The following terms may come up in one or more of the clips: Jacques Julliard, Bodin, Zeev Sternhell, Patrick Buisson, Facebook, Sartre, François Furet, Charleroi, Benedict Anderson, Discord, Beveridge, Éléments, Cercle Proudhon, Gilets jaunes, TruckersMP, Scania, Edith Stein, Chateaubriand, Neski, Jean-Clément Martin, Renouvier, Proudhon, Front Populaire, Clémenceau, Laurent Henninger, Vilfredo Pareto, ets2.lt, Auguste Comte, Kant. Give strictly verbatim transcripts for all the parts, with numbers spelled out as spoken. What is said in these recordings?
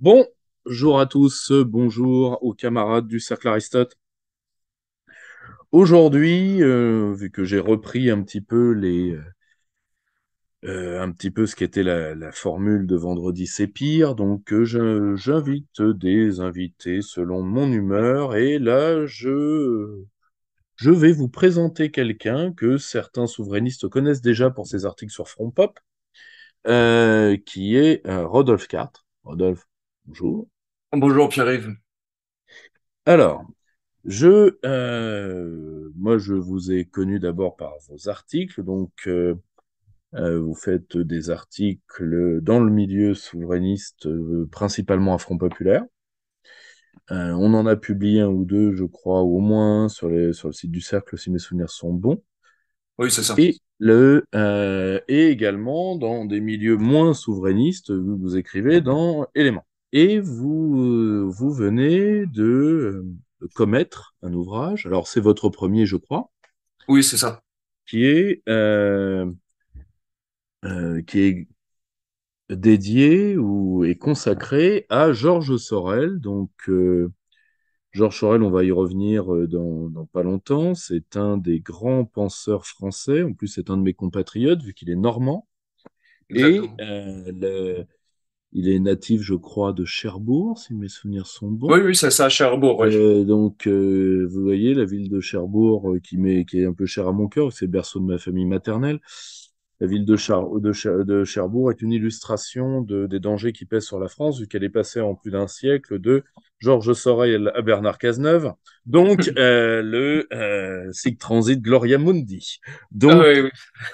Bonjour à tous, bonjour aux camarades du Cercle Aristote. Aujourd'hui, euh, vu que j'ai repris un petit peu les, euh, un petit peu ce qu'était la, la formule de vendredi c'est pire, donc euh, j'invite des invités selon mon humeur, et là je, je vais vous présenter quelqu'un que certains souverainistes connaissent déjà pour ses articles sur Front Pop, euh, qui est euh, Rodolphe Cart. Rodolphe, bonjour. Bonjour Pierre-Yves. Alors, je, euh, moi je vous ai connu d'abord par vos articles, donc euh, vous faites des articles dans le milieu souverainiste, euh, principalement à Front Populaire. Euh, on en a publié un ou deux, je crois, ou au moins sur, les, sur le site du Cercle, si mes souvenirs sont bons. Oui, c'est ça. Et, le, euh, et également dans des milieux moins souverainistes, vous, vous écrivez dans Éléments. Et vous, vous venez de commettre un ouvrage, alors c'est votre premier je crois. Oui c'est ça. Qui est, euh, euh, qui est dédié ou est consacré à Georges Sorel. Donc euh, Georges Sorel, on va y revenir dans, dans pas longtemps, c'est un des grands penseurs français, en plus c'est un de mes compatriotes vu qu'il est normand. Exactement. Et euh, le... il est natif, je crois, de Cherbourg, si mes souvenirs sont bons. Oui, oui, c'est ça, Cherbourg. Oui. Euh, donc, euh, vous voyez, la ville de Cherbourg, euh, qui, qui est un peu chère à mon cœur, c'est le berceau de ma famille maternelle. La ville de, Char de, Cher de Cherbourg est une illustration de, des dangers qui pèsent sur la France, vu qu'elle est passée en plus d'un siècle de Georges Sorel à Bernard Cazeneuve. Donc, euh, le euh, sic transit Gloria Mundi. Donc, ah oui,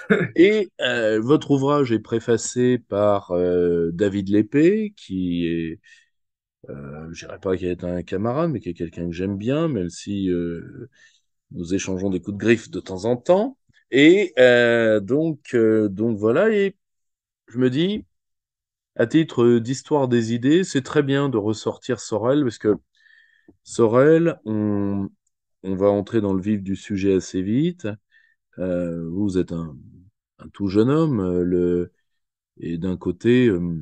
oui. Et euh, votre ouvrage est préfacé par euh, David Lépée, qui est, euh, je dirais pas qu'il est un camarade, mais qui est quelqu'un que j'aime bien, même si euh, nous échangeons des coups de griffe de temps en temps. Et euh, donc, euh, donc voilà, et je me dis, à titre d'histoire des idées, c'est très bien de ressortir Sorel, parce que Sorel, on, on va entrer dans le vif du sujet assez vite. Euh, vous êtes un, un tout jeune homme, le, et d'un côté, euh,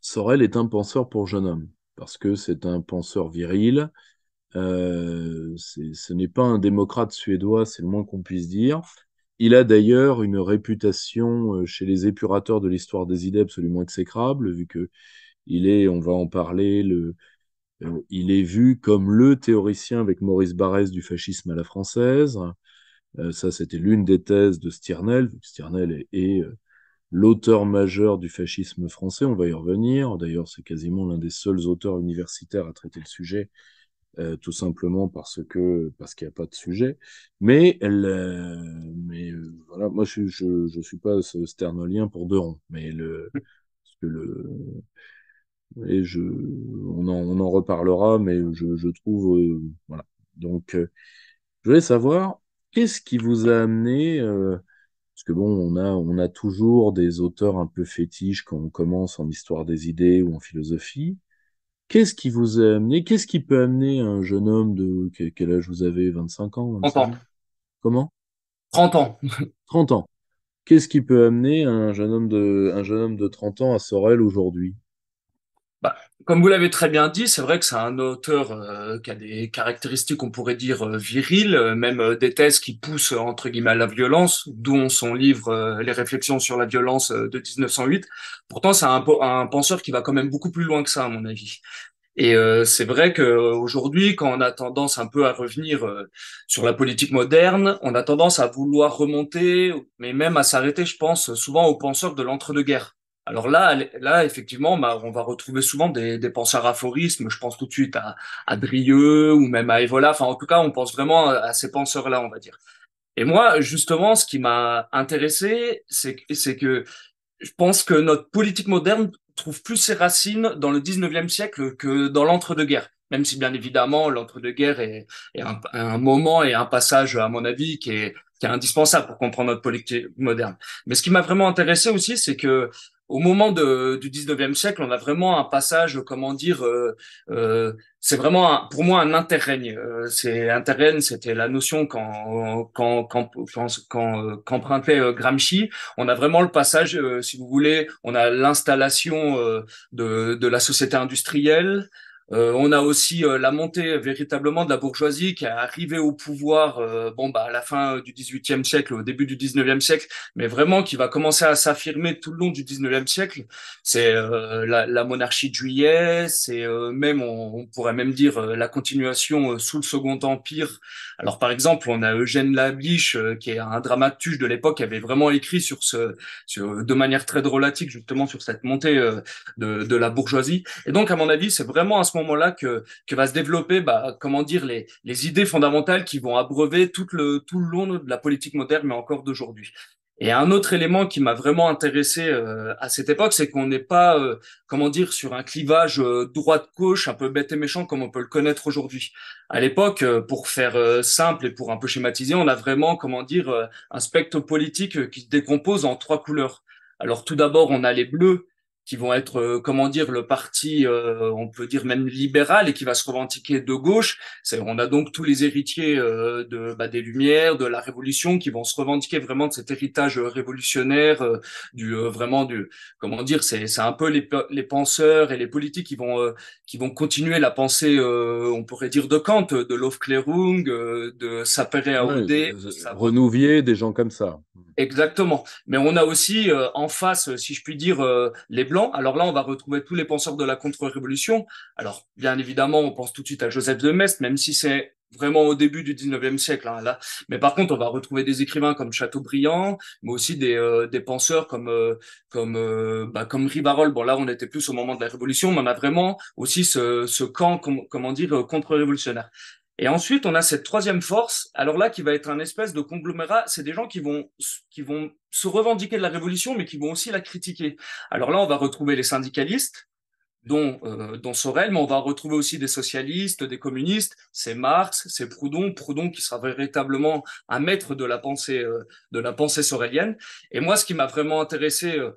Sorel est un penseur pour jeune homme, parce que c'est un penseur viril. Euh, ce n'est pas un démocrate suédois, c'est le moins qu'on puisse dire. Il a d'ailleurs une réputation chez les épurateurs de l'histoire des idées absolument exécrable, vu que il est, on va en parler, le, euh, il est vu comme le théoricien avec Maurice Barrès du fascisme à la française. Euh, ça, c'était l'une des thèses de Sternhell, vu que Sternhell est, est euh, l'auteur majeur du fascisme français. On va y revenir. D'ailleurs, c'est quasiment l'un des seuls auteurs universitaires à traiter le sujet. Euh, tout simplement parce que parce qu'il n'y a pas de sujet, mais le, mais euh, voilà, moi je je je suis pas sternolien pour deux ronds, mais le parce que le et je on en on en reparlera, mais je je trouve euh, voilà. Donc euh, je voulais savoir qu'est-ce qui vous a amené euh, parce que bon, on a on a toujours des auteurs un peu fétiches quand on commence en histoire des idées ou en philosophie. Qu'est-ce qui vous a amené, qu'est-ce qui peut amener un jeune homme de, quel âge vous avez, vingt-cinq ans? trente ans. Comment? trente ans. trente ans. Qu'est-ce qui peut amener un jeune homme de, un jeune homme de trente ans à Sorel aujourd'hui? Bah, comme vous l'avez très bien dit, c'est vrai que c'est un auteur euh, qui a des caractéristiques, on pourrait dire, euh, viriles, euh, même euh, des thèses qui poussent, euh, entre guillemets, à la violence, dont son livre euh, « Les réflexions sur la violence euh, » de mille neuf cent huit. Pourtant, c'est un, un penseur qui va quand même beaucoup plus loin que ça, à mon avis. Et euh, c'est vrai qu'aujourd'hui, quand on a tendance un peu à revenir euh, sur la politique moderne, on a tendance à vouloir remonter, mais même à s'arrêter, je pense, souvent aux penseurs de l'entre-deux-guerres. Alors là, là effectivement, bah, on va retrouver souvent des, des penseurs aphorismes. Je pense tout de suite à, à Drieux ou même à Evola. Enfin, en tout cas, on pense vraiment à ces penseurs-là, on va dire. Et moi, justement, ce qui m'a intéressé, c'est que je pense que notre politique moderne trouve plus ses racines dans le dix-neuvième siècle que dans l'entre-deux-guerres. Même si, bien évidemment, l'entre-deux-guerres est, est un, un moment et un passage, à mon avis, qui est, qui est indispensable pour comprendre notre politique moderne. Mais ce qui m'a vraiment intéressé aussi, c'est que au moment de, du dix-neuvième siècle, on a vraiment un passage, comment dire, euh, euh, c'est vraiment un, pour moi un interrègne. Euh, c'est interrègne, c'était la notion quand quand quand quand qu'empruntait euh, Gramsci. On a vraiment le passage, euh, si vous voulez, on a l'installation euh, de de la société industrielle. Euh, on a aussi euh, la montée véritablement de la bourgeoisie qui est arrivée au pouvoir euh, bon bah à la fin du dix-huitième siècle, au début du dix-neuvième siècle, mais vraiment qui va commencer à s'affirmer tout le long du dix-neuvième siècle. C'est euh, la, la monarchie de Juillet, c'est euh, même on, on pourrait même dire euh, la continuation euh, sous le Second Empire. Alors par exemple, on a Eugène Labiche euh, qui est un dramaturge de l'époque qui avait vraiment écrit sur ce sur, de manière très drôlatique justement sur cette montée euh, de, de la bourgeoisie. Et donc à mon avis, c'est vraiment à ce moment moment-là que que va se développer, bah comment dire, les les idées fondamentales qui vont abreuver tout le tout le long de la politique moderne, mais encore d'aujourd'hui. Et un autre élément qui m'a vraiment intéressé euh, à cette époque, c'est qu'on n'est pas, euh, comment dire, sur un clivage euh, droite-gauche, un peu bête et méchant comme on peut le connaître aujourd'hui. À l'époque, euh, pour faire euh, simple et pour un peu schématiser, on a vraiment, comment dire, euh, un spectre politique qui se décompose en trois couleurs. Alors tout d'abord, on a les bleus, qui vont être, euh, comment dire, le parti, euh, on peut dire même libéral, et qui va se revendiquer de gauche. C'est, on a donc tous les héritiers euh, de, bah, des Lumières, de la Révolution, qui vont se revendiquer vraiment de cet héritage révolutionnaire, euh, du euh, vraiment du, comment dire, c'est, c'est un peu les, les penseurs et les politiques qui vont, euh, qui vont continuer la pensée, euh, on pourrait dire de Kant, de l'Aufklärung, euh, de Sapere-Aude, Renouvier, des gens comme ça. Exactement. Mais on a aussi euh, en face, si je puis dire, euh, les blancs. Alors là, on va retrouver tous les penseurs de la contre-révolution. Alors, bien évidemment, on pense tout de suite à Joseph de Maistre, même si c'est vraiment au début du dix-neuvième siècle. Hein, là. Mais par contre, on va retrouver des écrivains comme Chateaubriand, mais aussi des, euh, des penseurs comme euh, comme euh, bah, comme Rivarol. Bon, là, on était plus au moment de la Révolution, mais on a vraiment aussi ce, ce camp, com- comment dire, contre-révolutionnaire. Et ensuite, on a cette troisième force, alors là, qui va être un espèce de conglomérat. C'est des gens qui vont qui vont se revendiquer de la révolution, mais qui vont aussi la critiquer. Alors là, on va retrouver les syndicalistes, dont euh, dont Sorel, mais on va retrouver aussi des socialistes, des communistes. C'est Marx, c'est Proudhon, Proudhon qui sera véritablement un maître de la pensée euh, de la pensée sorélienne. Et moi, ce qui m'a vraiment intéressé euh,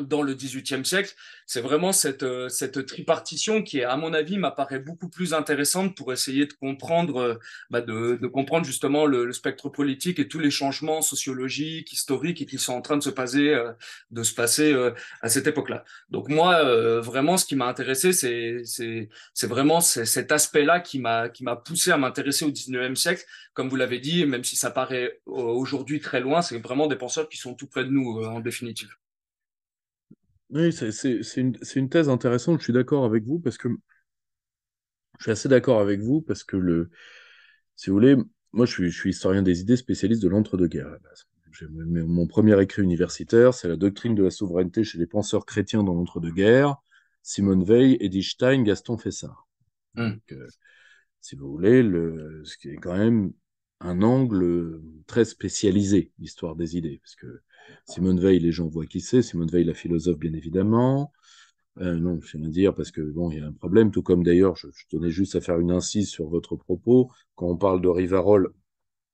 dans le dix-huitième siècle, c'est vraiment cette cette tripartition qui, à mon avis, m'apparaît beaucoup plus intéressante pour essayer de comprendre bah de, de comprendre justement le, le spectre politique et tous les changements sociologiques, historiques et qui sont en train de se passer de se passer à cette époque-là. Donc moi, vraiment, ce qui m'a intéressé, c'est c'est c'est vraiment cet aspect-là qui m'a qui m'a poussé à m'intéresser au dix-neuvième siècle. Comme vous l'avez dit, même si ça paraît aujourd'hui très loin, c'est vraiment des penseurs qui sont tout près de nous en définitive. Oui, c'est, c'est, c'est, une, c'est une thèse intéressante, je suis d'accord avec vous, parce que je suis assez d'accord avec vous, parce que, le, si vous voulez, moi je suis, je suis historien des idées, spécialiste de l'entre-deux-guerres à la base. J'ai, mon premier écrit universitaire, c'est la doctrine de la souveraineté chez les penseurs chrétiens dans l'entre-deux-guerres, Simone Weil, Edith Stein, Gaston Fessard. Mm. Donc, euh, si vous voulez, le, ce qui est quand même un angle très spécialisé, l'histoire des idées, parce que Simone Weil, les gens voient qui c'est. Simone Weil, la philosophe, bien évidemment. Euh, non, je viens de dire, parce que bon, il y a un problème, tout comme d'ailleurs, je, je tenais juste à faire une incise sur votre propos. Quand on parle de Rivarol,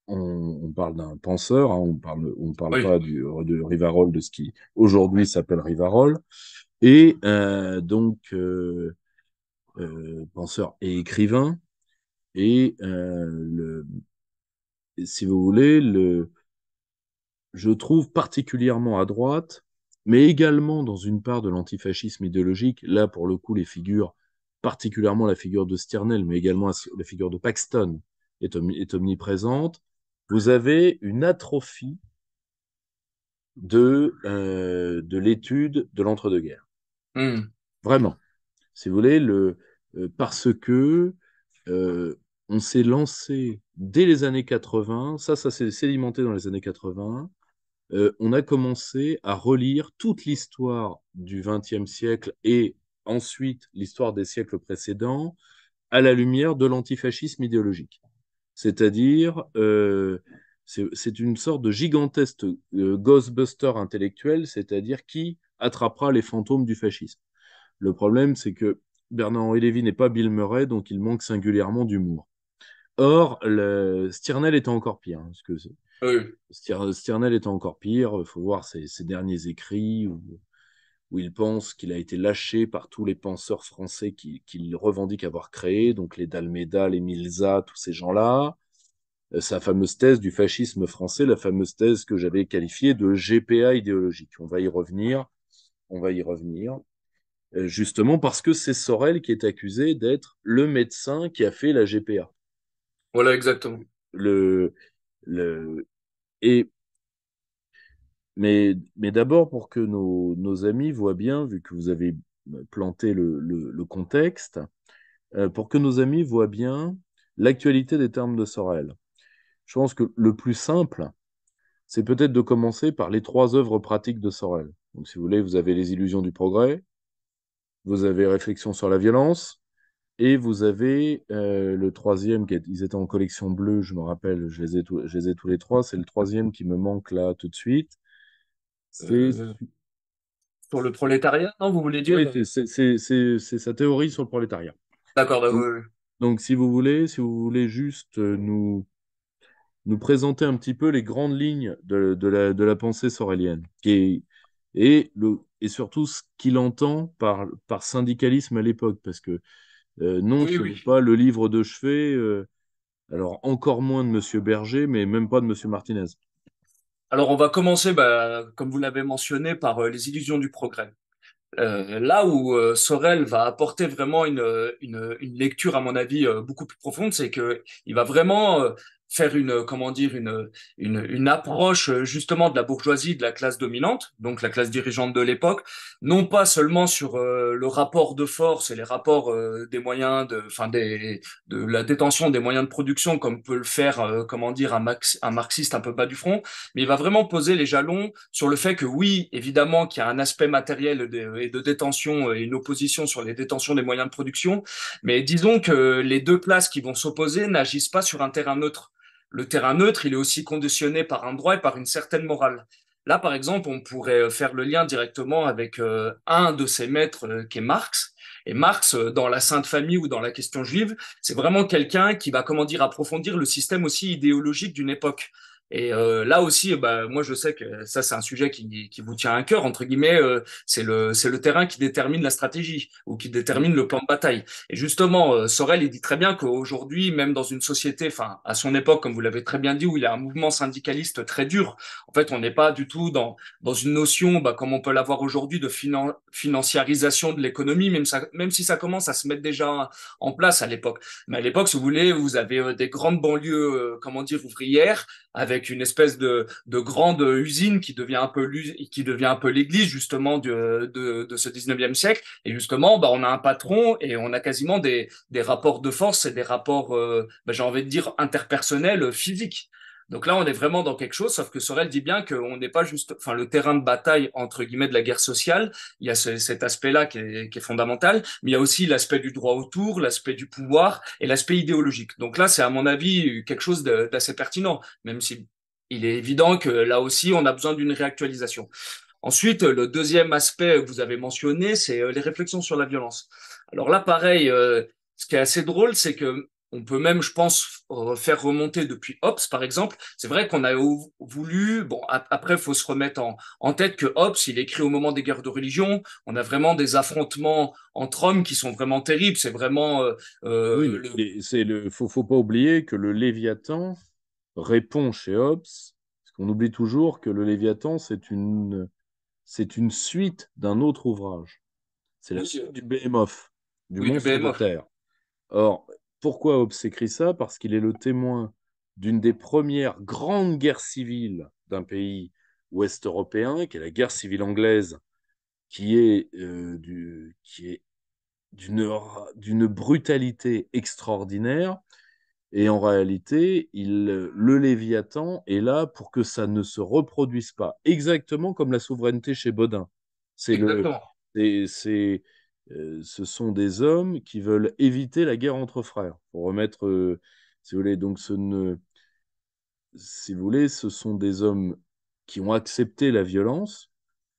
on, on parle d'un penseur, hein, on parle, on parle oui. pas du, de Rivarol, de ce qui aujourd'hui s'appelle Rivarol. Et euh, donc, euh, euh, penseur et écrivain. Et euh, le, si vous voulez, le. je trouve particulièrement à droite, mais également dans une part de l'antifascisme idéologique, là pour le coup les figures, particulièrement la figure de Sternhell, mais également la figure de Paxton est, om- est omniprésente, vous avez une atrophie de, euh, de l'étude de l'entre-deux-guerres. Mmh. Vraiment. Si vous voulez, le, euh, parce que euh, on s'est lancé dès les années quatre-vingt, ça, ça s'est sédimenté dans les années quatre-vingt, Euh, on a commencé à relire toute l'histoire du vingtième siècle et ensuite l'histoire des siècles précédents à la lumière de l'antifascisme idéologique. C'est-à-dire, euh, c'est, c'est une sorte de gigantesque euh, ghostbuster intellectuel, c'est-à-dire qui attrapera les fantômes du fascisme. Le problème, c'est que Bernard-Henri Lévy n'est pas Bill Murray, donc il manque singulièrement d'humour. Or, le... Sternhell était encore pire, hein, parce que c'est... Oui. Sternhell était encore pire, il faut voir ses, ses derniers écrits, où, où où il pense qu'il a été lâché par tous les penseurs français qu'il qui revendique avoir créés, donc les d'Almeida, les Milza, tous ces gens-là. Sa fameuse thèse du fascisme français, la fameuse thèse que j'avais qualifiée de G P A idéologique. On va y revenir, on va y revenir, justement parce que c'est Sorel qui est accusé d'être le médecin qui a fait la G P A. Voilà, exactement. Le, le, et, mais mais d'abord, pour que nos, nos amis voient bien, vu que vous avez planté le, le, le contexte, pour que nos amis voient bien l'actualité des termes de Sorel. Je pense que le plus simple, c'est peut-être de commencer par les trois œuvres pratiques de Sorel. Donc, si vous voulez, vous avez Les Illusions du Progrès, vous avez Réflexion sur la violence, et vous avez euh, le troisième, qui est, ils étaient en collection bleue, je me rappelle, je les ai, tout, je les ai tous les trois, c'est le troisième qui me manque là tout de suite. C'est... Euh, sur le prolétariat, non, vous voulez dire? Oui, c'est, c'est, c'est, c'est sa théorie sur le prolétariat. D'accord, bah, donc, oui, oui. Donc, si vous voulez, si vous voulez juste nous... nous présenter un petit peu les grandes lignes de, de, la, de la pensée sorélienne et, et, le, et surtout ce qu'il entend par, par syndicalisme à l'époque, parce que euh, non, oui, ce oui. n'est pas le livre de chevet, euh, alors encore moins de M. Berger, mais même pas de M. Martinez. Alors on va commencer, bah, comme vous l'avez mentionné, par euh, Les Illusions du Progrès. Euh, là où euh, Sorel va apporter vraiment une, une, une lecture, à mon avis, euh, beaucoup plus profonde, c'est qu'il va vraiment... Euh, faire une comment dire une une une approche justement de la bourgeoisie, de la classe dominante, donc la classe dirigeante de l'époque, non pas seulement sur euh, le rapport de force et les rapports euh, des moyens de enfin des de la détention des moyens de production comme peut le faire euh, comment dire un max un marxiste un peu bas du front, mais il va vraiment poser les jalons sur le fait que oui, évidemment qu'il y a un aspect matériel de, et de détention et une opposition sur les détentions des moyens de production, mais disons que les deux places qui vont s'opposer n'agissent pas sur un terrain neutre. Le terrain neutre, il est aussi conditionné par un droit et par une certaine morale. Là, par exemple, on pourrait faire le lien directement avec euh, un de ses maîtres euh, qui est Marx. Et Marx, euh, dans la Sainte Famille ou dans la Question juive, c'est vraiment quelqu'un qui va, comment dire, approfondir le système aussi idéologique d'une époque. Et euh, là aussi, bah, moi je sais que ça c'est un sujet qui, qui vous tient à cœur, entre guillemets, euh, c'est le, c'est le terrain qui détermine la stratégie ou qui détermine le plan de bataille. Et justement, euh, Sorel, il dit très bien qu'aujourd'hui, même dans une société, enfin à son époque, comme vous l'avez très bien dit, où il y a un mouvement syndicaliste très dur, en fait on n'est pas du tout dans, dans une notion, bah, comme on peut l'avoir aujourd'hui, de finan- financiarisation de l'économie, même, ça, même si ça commence à se mettre déjà en place à l'époque. Mais à l'époque, si vous voulez, vous avez euh, des grandes banlieues, euh, comment dire, ouvrières, avec une espèce de, de grande usine qui devient un peu qui devient un peu l'église justement de, de, de ce dix-neuvième siècle. Et justement, bah, on a un patron et on a quasiment des, des rapports de force et des rapports, euh, bah, j'ai envie de dire, interpersonnels, physiques. Donc là, on est vraiment dans quelque chose, sauf que Sorel dit bien qu'on n'est pas juste, enfin, le terrain de bataille, entre guillemets, de la guerre sociale. Il y a ce, cet aspect-là qui est, qui est fondamental, mais il y a aussi l'aspect du droit autour, l'aspect du pouvoir et l'aspect idéologique. Donc là, c'est à mon avis quelque chose de, d'assez pertinent, même si il est évident que là aussi, on a besoin d'une réactualisation. Ensuite, le deuxième aspect que vous avez mentionné, c'est les réflexions sur la violence. Alors là, pareil, euh, ce qui est assez drôle, c'est que on peut même, je pense, euh, faire remonter depuis Hobbes, par exemple. C'est vrai qu'on a voulu... Bon, ap- après, il faut se remettre en, en tête que Hobbes, il écrit au moment des guerres de religion. On a vraiment des affrontements entre hommes qui sont vraiment terribles. C'est vraiment... Euh, oui, le... Les, c'est le, faut, faut pas oublier que le Léviathan répond chez Hobbes. Parce qu'on oublie toujours que le Léviathan, c'est une, c'est une suite d'un autre ouvrage. C'est la oui, suite euh... du Behemoth, du oui, monstre de terre. Or... Pourquoi Hobbes écrit ça? Parce qu'il est le témoin d'une des premières grandes guerres civiles d'un pays ouest-européen, qui est la guerre civile anglaise, qui est, euh, du, qui est d'une, d'une brutalité extraordinaire. Et en réalité, il, le Léviathan est là pour que ça ne se reproduise pas, exactement comme la souveraineté chez Bodin. C'est exactement. Le, c'est, c'est, Euh, ce sont des hommes qui veulent éviter la guerre entre frères. Pour remettre, euh, si vous voulez, donc ce ne, si vous voulez, ce sont des hommes qui ont accepté la violence.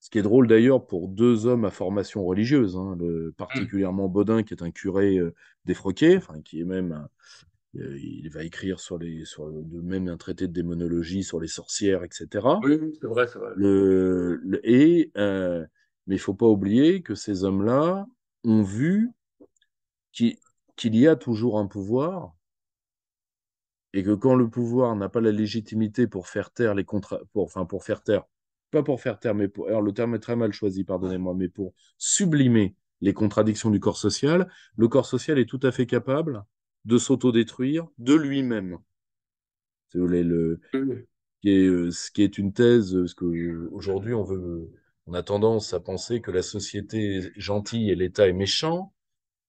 Ce qui est drôle d'ailleurs pour deux hommes à formation religieuse, hein, le, particulièrement Bodin qui est un curé euh, défroqué, enfin qui est même, euh, il va écrire sur les, sur le, même un traité de démonologie sur les sorcières, et cetera. Oui, c'est vrai, c'est vrai. Le, le, et euh, Mais il ne faut pas oublier que ces hommes-là ont vu qu'il y a toujours un pouvoir et que quand le pouvoir n'a pas la légitimité pour faire taire les contrats, enfin pour faire taire, pas pour faire taire, mais pour, alors le terme est très mal choisi, pardonnez-moi, mais pour sublimer les contradictions du corps social, le corps social est tout à fait capable de s'autodétruire de lui-même. Si vous voulez, le, qui est, ce qui est une thèse, ce que aujourd'hui on veut, on a tendance à penser que la société est gentille et l'État est méchant,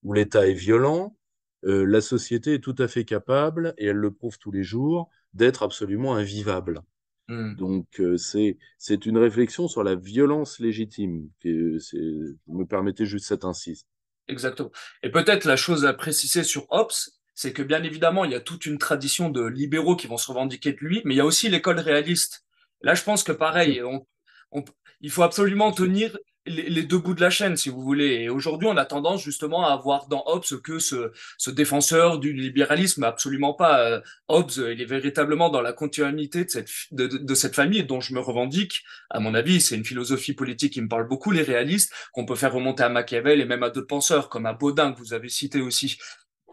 ou l'État est violent. Euh, la société est tout à fait capable, et elle le prouve tous les jours, d'être absolument invivable. Mmh. Donc euh, c'est c'est une réflexion sur la violence légitime. Et c'est, vous me permettez juste cet insiste. Exactement. Et peut-être la chose à préciser sur Hobbes, c'est que bien évidemment, il y a toute une tradition de libéraux qui vont se revendiquer de lui, mais il y a aussi l'école réaliste. Là, je pense que pareil, on, on, il faut absolument tenir les, les deux bouts de la chaîne, si vous voulez. Et aujourd'hui, on a tendance justement à avoir dans Hobbes que ce, ce défenseur du libéralisme, absolument pas. Hobbes, il est véritablement dans la continuité de cette, de, de, de cette famille dont je me revendique. À mon avis, c'est une philosophie politique qui me parle beaucoup, les réalistes, qu'on peut faire remonter à Machiavel et même à d'autres penseurs, comme à Bodin, que vous avez cité aussi.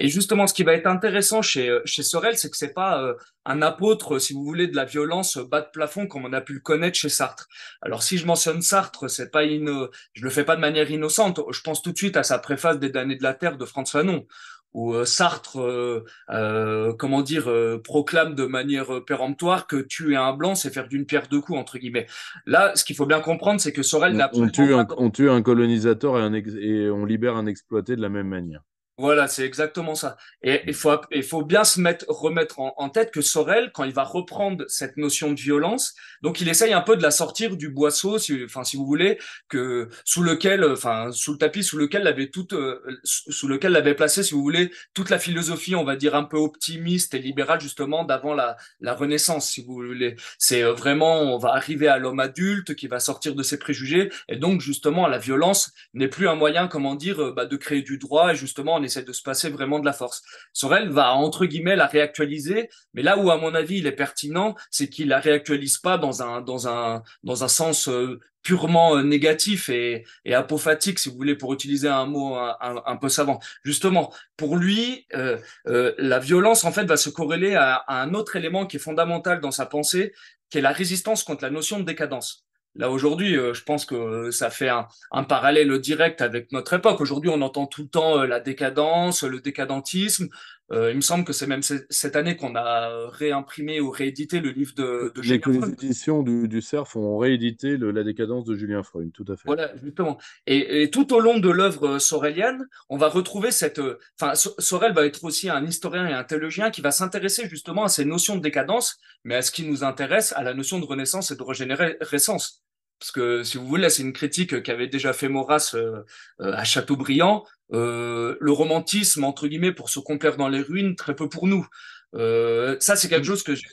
Et justement, ce qui va être intéressant chez chez Sorel, c'est que c'est pas euh, un apôtre, si vous voulez, de la violence bas de plafond comme on a pu le connaître chez Sartre. Alors si je mentionne Sartre, c'est pas ino... je le fais pas de manière innocente. Je pense tout de suite à sa préface des Damnés de la Terre de François Fanon, où euh, Sartre, euh, euh, comment dire, euh, proclame de manière péremptoire que tuer un blanc, c'est faire d'une pierre deux coups entre guillemets. Là, ce qu'il faut bien comprendre, c'est que Sorel n'a pas. On tue un, on tue un colonisateur et, un ex... et on libère un exploité de la même manière. Voilà, c'est exactement ça. Et il faut, il faut bien se mettre, remettre en, en tête que Sorel, quand il va reprendre cette notion de violence, donc il essaye un peu de la sortir du boisseau, si, enfin si vous voulez, que sous lequel, enfin sous le tapis, sous lequel l'avait toute, euh, sous lequel l'avait placé, si vous voulez, toute la philosophie, on va dire un peu optimiste et libérale justement d'avant la, la Renaissance, si vous voulez. C'est vraiment, on va arriver à l'homme adulte qui va sortir de ses préjugés, et donc justement la violence n'est plus un moyen, comment dire, bah, de créer du droit et justement essaie de se passer vraiment de la force. Sorel va, entre guillemets, la réactualiser, mais là où, à mon avis, il est pertinent, c'est qu'il la réactualise pas dans un, dans un, dans un sens euh, purement euh, négatif et, et apophatique, si vous voulez, pour utiliser un mot un, un, un peu savant. Justement, pour lui, euh, euh, la violence, en fait, va se corréler à, à un autre élément qui est fondamental dans sa pensée, qui est la résistance contre la notion de décadence. Là, aujourd'hui, euh, je pense que euh, ça fait un, un parallèle direct avec notre époque. Aujourd'hui, on entend tout le temps euh, la décadence, le décadentisme. Euh, il me semble que c'est même cette année qu'on a réimprimé ou réédité le livre de, de Julien Freund. Les éditions du, du C E R F ont réédité le, la décadence de Julien Freund, tout à fait. Voilà, justement. Et, et tout au long de l'œuvre sorelienne, on va retrouver cette... Enfin, euh, Sorel va être aussi un historien et un théologien qui va s'intéresser justement à ces notions de décadence, mais à ce qui nous intéresse, à la notion de renaissance et de régénérescence. Parce que, si vous voulez, c'est une critique qu'avait déjà fait Maurras euh, euh, à Chateaubriand. Euh, le romantisme, entre guillemets, pour se complaire dans les ruines, très peu pour nous. Euh, ça, c'est quelque chose que j'ai...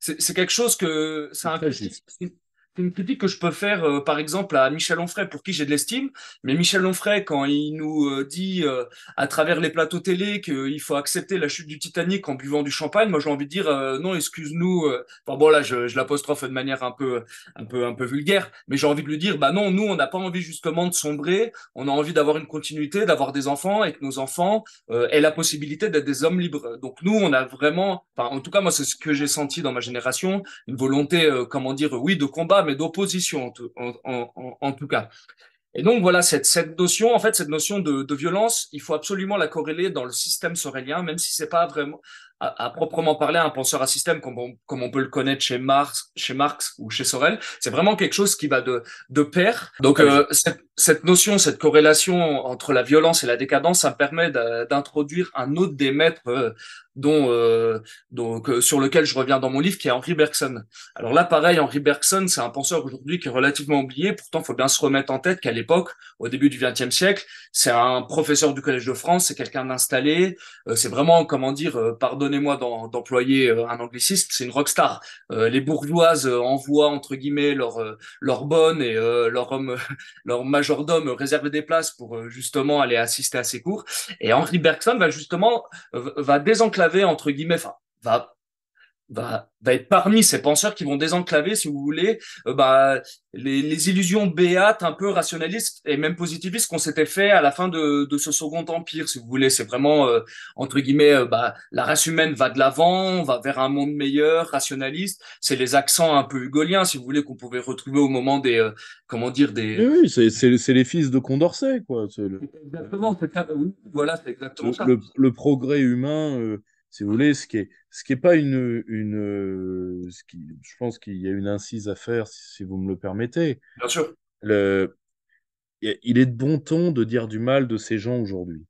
C'est, c'est quelque chose que... C'est un... C'est une critique que je peux faire, euh, par exemple, à Michel Onfray, pour qui j'ai de l'estime. Mais Michel Onfray, quand il nous euh, dit, euh, à travers les plateaux télé, qu'il faut accepter la chute du Titanic en buvant du champagne, moi j'ai envie de dire, euh, non, excuse-nous. Euh... Enfin bon, là, je, je l'apostrophe de manière un peu, un peu, un peu vulgaire, mais j'ai envie de lui dire, bah non, nous, on n'a pas envie justement de sombrer. On a envie d'avoir une continuité, d'avoir des enfants, et que nos enfants euh, aient la possibilité d'être des hommes libres. Donc nous, on a vraiment, enfin, en tout cas, moi, c'est ce que j'ai senti dans ma génération, une volonté, euh, comment dire, oui, de combat, mais d'opposition en, en, en, en tout cas. Et donc voilà, cette, cette notion, en fait, cette notion de, de violence, il faut absolument la corréler dans le système sorélien, même si c'est pas vraiment à, à proprement parler un penseur à système comme on, comme on peut le connaître chez Marx, chez Marx ou chez Sorel. C'est vraiment quelque chose qui va de, de pair. Donc euh, cette, cette notion, cette corrélation entre la violence et la décadence, ça me permet d'introduire un autre des maîtres euh, dont, euh, donc, euh, sur lequel je reviens dans mon livre, qui est Henri Bergson. Alors là, pareil, Henri Bergson, c'est un penseur aujourd'hui qui est relativement oublié. Pourtant, il faut bien se remettre en tête qu'à l'époque, au début du vingtième siècle, c'est un professeur du Collège de France, c'est quelqu'un d'installé. Euh, c'est vraiment, comment dire, euh, pardonnez-moi d'employer euh, un anglicisme, c'est une rockstar. Euh, les bourgeoises euh, envoient, entre guillemets, leur, euh, leur bonne et euh, leur homme, euh, leur majordome euh, réservent des places pour euh, justement aller assister à ses cours. Et Henri Bergson va justement, euh, va désenclaver, entre guillemets, enfin, va va, va être parmi ces penseurs qui vont désenclaver, si vous voulez, euh, bah, les, les illusions béates, un peu rationalistes et même positivistes qu'on s'était fait à la fin de, de ce Second Empire, si vous voulez. C'est vraiment, euh, entre guillemets, euh, bah, la race humaine va de l'avant, on va vers un monde meilleur, rationaliste. C'est les accents un peu hugoliens, si vous voulez, qu'on pouvait retrouver au moment des, euh, comment dire, des... Mais oui, c'est, c'est, c'est les fils de Condorcet, quoi. C'est le... Exactement, c'est... voilà, c'est exactement le, ça. Le, le progrès humain... Euh... si vous voulez, ce qui est, ce qui est pas une, une, ce qui, je pense qu'il y a une incise à faire, si vous me le permettez. Bien sûr. Le, il est de bon ton de dire du mal de ces gens aujourd'hui.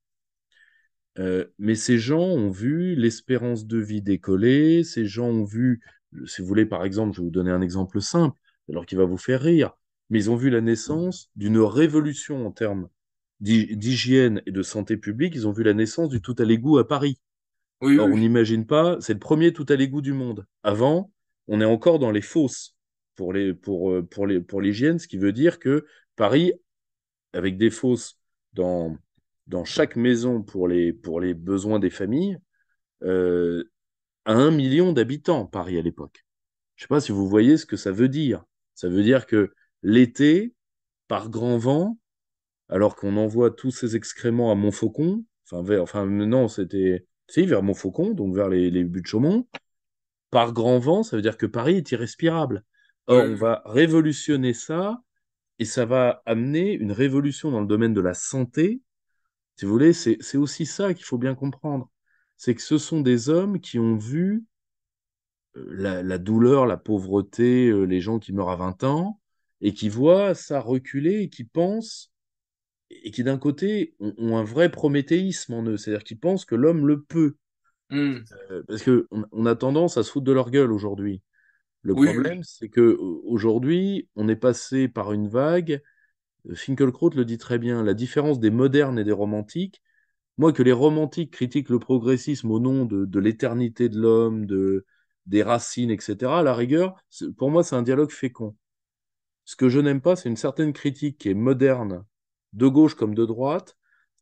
Euh, mais ces gens ont vu l'espérance de vie décoller, ces gens ont vu, si vous voulez, par exemple, je vais vous donner un exemple simple, alors qu'il va vous faire rire, mais ils ont vu la naissance d'une révolution en termes d'hygiène et de santé publique, ils ont vu la naissance du tout à l'égout à Paris. Oui, Alors, oui. On n'imagine pas, c'est le premier tout à l'égout du monde. Avant, on est encore dans les fosses pour, les, pour, pour, les, pour l'hygiène, ce qui veut dire que Paris, avec des fosses dans, dans chaque maison pour les, pour les besoins des familles, euh, a un million d'habitants, Paris à l'époque. Je ne sais pas si vous voyez ce que ça veut dire. Ça veut dire que l'été, par grand vent, alors qu'on envoie tous ces excréments à Montfaucon, enfin, vers, enfin non, c'était... Si, vers Montfaucon, donc vers les, les buts de Chaumont, par grand vent, ça veut dire que Paris est irrespirable. Or, ouais. On va révolutionner ça, et ça va amener une révolution dans le domaine de la santé. Si vous voulez, c'est, c'est aussi ça qu'il faut bien comprendre. C'est que ce sont des hommes qui ont vu la, la douleur, la pauvreté, les gens qui meurent à vingt ans, et qui voient ça reculer, et qui pensent et qui d'un côté ont un vrai prométhéisme en eux, c'est-à-dire qu'ils pensent que l'homme le peut, mm. euh, parce que on, on a tendance à se foutre de leur gueule aujourd'hui. Le oui, problème, oui. c'est que aujourd'hui, on est passé par une vague. Finkielkraut le dit très bien. La différence des modernes et des romantiques. Moi, que les romantiques critiquent le progressisme au nom de, de l'éternité de l'homme, de des racines, et cetera. À la rigueur, pour moi, c'est un dialogue fécond. Ce que je n'aime pas, c'est une certaine critique qui est moderne. De gauche comme de droite,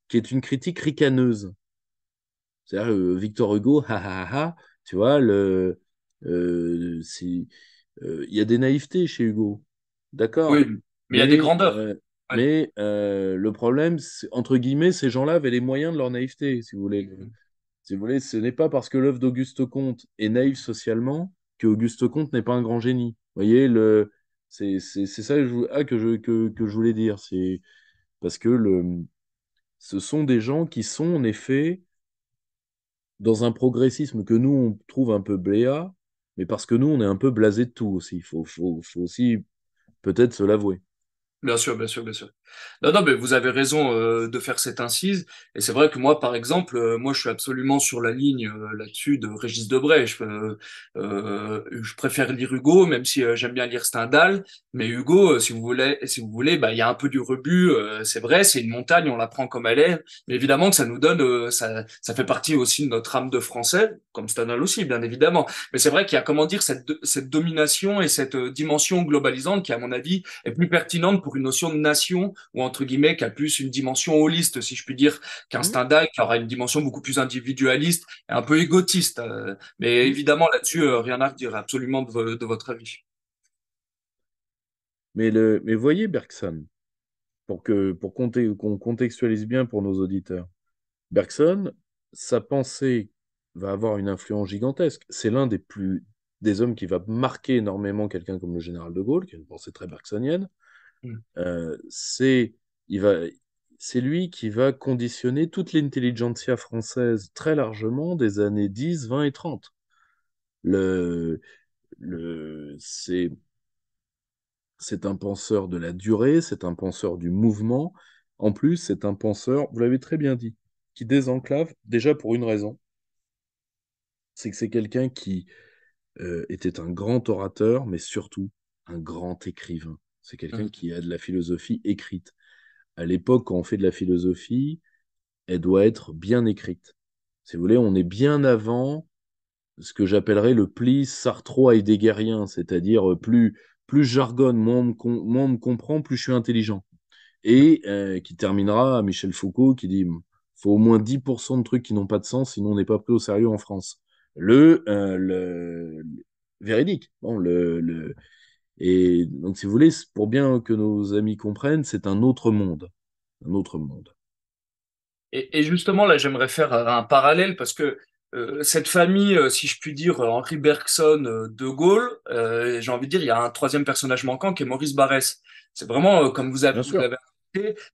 qui est une critique ricaneuse. C'est-à-dire euh, Victor Hugo, ha ha ha, tu vois, il euh, euh, y a des naïvetés chez Hugo, d'accord. Oui, mais il y a des grandeurs. Euh, ouais. Mais euh, le problème, c'est, entre guillemets, ces gens-là avaient les moyens de leur naïveté, si vous voulez. Mm-hmm. Si vous voulez, ce n'est pas parce que l'œuvre d'Auguste Comte est naïve socialement que Auguste Comte n'est pas un grand génie. Vous voyez, le, c'est, c'est, c'est ça que je, ah, que, je, que, que je voulais dire, c'est... Parce que le, ce sont des gens qui sont, en effet, dans un progressisme que nous, on trouve un peu bléa, mais parce que nous, on est un peu blasé de tout aussi. Il faut, faut, faut aussi peut-être se l'avouer. Bien sûr, bien sûr, bien sûr. Non, non, mais vous avez raison euh, de faire cette incise. Et c'est vrai que moi, par exemple, euh, moi, je suis absolument sur la ligne euh, là-dessus de Régis Debray. Je, euh, euh, je préfère lire Hugo, même si euh, j'aime bien lire Stendhal. Mais Hugo, euh, si vous voulez, si vous voulez, bah, il y a un peu du rebut. Euh, c'est vrai, c'est une montagne, on la prend comme elle est. Mais évidemment que ça nous donne, euh, ça, ça fait partie aussi de notre âme de Français, comme Stendhal aussi, bien évidemment. Mais c'est vrai qu'il y a, comment dire, cette, cette domination et cette dimension globalisante qui, à mon avis, est plus pertinente pour une notion de nation, ou entre guillemets, qui a plus une dimension holiste, si je puis dire, qu'un Stendhal, qui aura une dimension beaucoup plus individualiste, et un peu égotiste. Euh, mais évidemment, là-dessus, euh, rien à redire, absolument de, de votre avis. Mais, le, mais voyez, Bergson, pour, que, pour conté, qu'on contextualise bien pour nos auditeurs, Bergson, sa pensée va avoir une influence gigantesque. C'est l'un des, plus, des hommes qui va marquer énormément quelqu'un comme le général de Gaulle, qui a une pensée très bergsonienne. Euh, c'est, il va, c'est lui qui va conditionner toute l'intelligentsia française très largement des années dix, vingt et trente. Le, le, c'est, c'est un penseur de la durée, c'est un penseur du mouvement. En plus, c'est un penseur, vous l'avez très bien dit, qui désenclave, déjà pour une raison, c'est que c'est quelqu'un qui euh, était un grand orateur, mais surtout un grand écrivain. C'est quelqu'un qui a de la philosophie écrite. À l'époque, quand on fait de la philosophie, elle doit être bien écrite. Si vous voulez, on est bien avant ce que j'appellerais le pli sartro-heideggerien, c'est-à-dire plus, plus jargonne, moins on, me com- moins on me comprend, plus je suis intelligent. Et euh, qui terminera à Michel Foucault, qui dit « il faut au moins dix pour cent de trucs qui n'ont pas de sens, sinon on n'est pas pris au sérieux en France ». le, euh, le, le véridique. Bon, le, le... Et donc, si vous voulez, pour bien que nos amis comprennent, c'est un autre monde. Un autre monde. Et, et justement, là, j'aimerais faire un parallèle parce que euh, cette famille, euh, si je puis dire, Henri Bergson, euh, de Gaulle, euh, j'ai envie de dire, il y a un troisième personnage manquant qui est Maurice Barrès. C'est vraiment, euh, comme vous avez dit,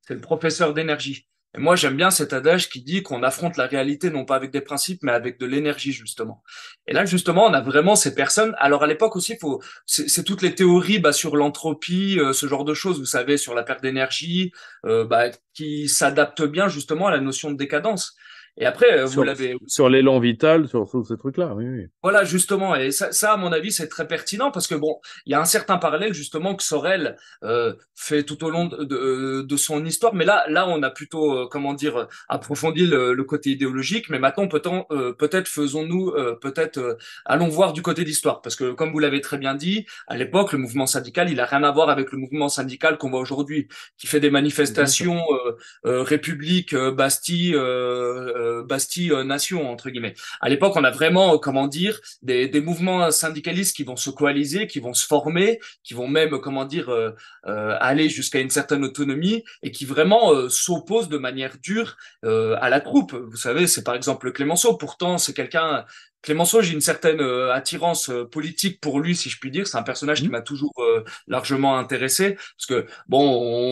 c'est le professeur d'énergie. Et moi, j'aime bien cet adage qui dit qu'on affronte la réalité non pas avec des principes, mais avec de l'énergie, justement. Et là, justement, on a vraiment ces personnes. Alors, à l'époque aussi, faut, c'est toutes les théories bah, sur l'entropie, euh, ce genre de choses, vous savez, sur la perte d'énergie, euh, bah, qui s'adaptent bien, justement, à la notion de décadence. Et après, vous l'avez... Sur l'élan vital, sur, sur ces trucs-là, oui, oui. Voilà, justement. Et ça, ça à mon avis, c'est très pertinent parce que, bon, il y a un certain parallèle, justement, que Sorel euh, fait tout au long de, de, de son histoire. Mais là, là, on a plutôt, euh, comment dire, approfondi le, le côté idéologique. Mais maintenant, peut-être euh, peut-être faisons-nous, euh, peut-être euh, allons voir du côté d'histoire. Parce que, comme vous l'avez très bien dit, à l'époque, le mouvement syndical, il n'a rien à voir avec le mouvement syndical qu'on voit aujourd'hui, qui fait des manifestations euh, euh, République, euh, Bastille... Euh, Bastille euh, nation entre guillemets. À l'époque, on a vraiment, euh, comment dire, des, des mouvements syndicalistes qui vont se coaliser, qui vont se former, qui vont même, comment dire, euh, euh, aller jusqu'à une certaine autonomie et qui vraiment euh, s'opposent de manière dure euh, à la troupe. Vous savez, c'est par exemple Clémenceau. Pourtant, c'est quelqu'un. Clémenceau, j'ai une certaine euh, attirance euh, politique pour lui, si je puis dire. C'est un personnage qui m'a toujours euh, largement intéressé, parce que bon,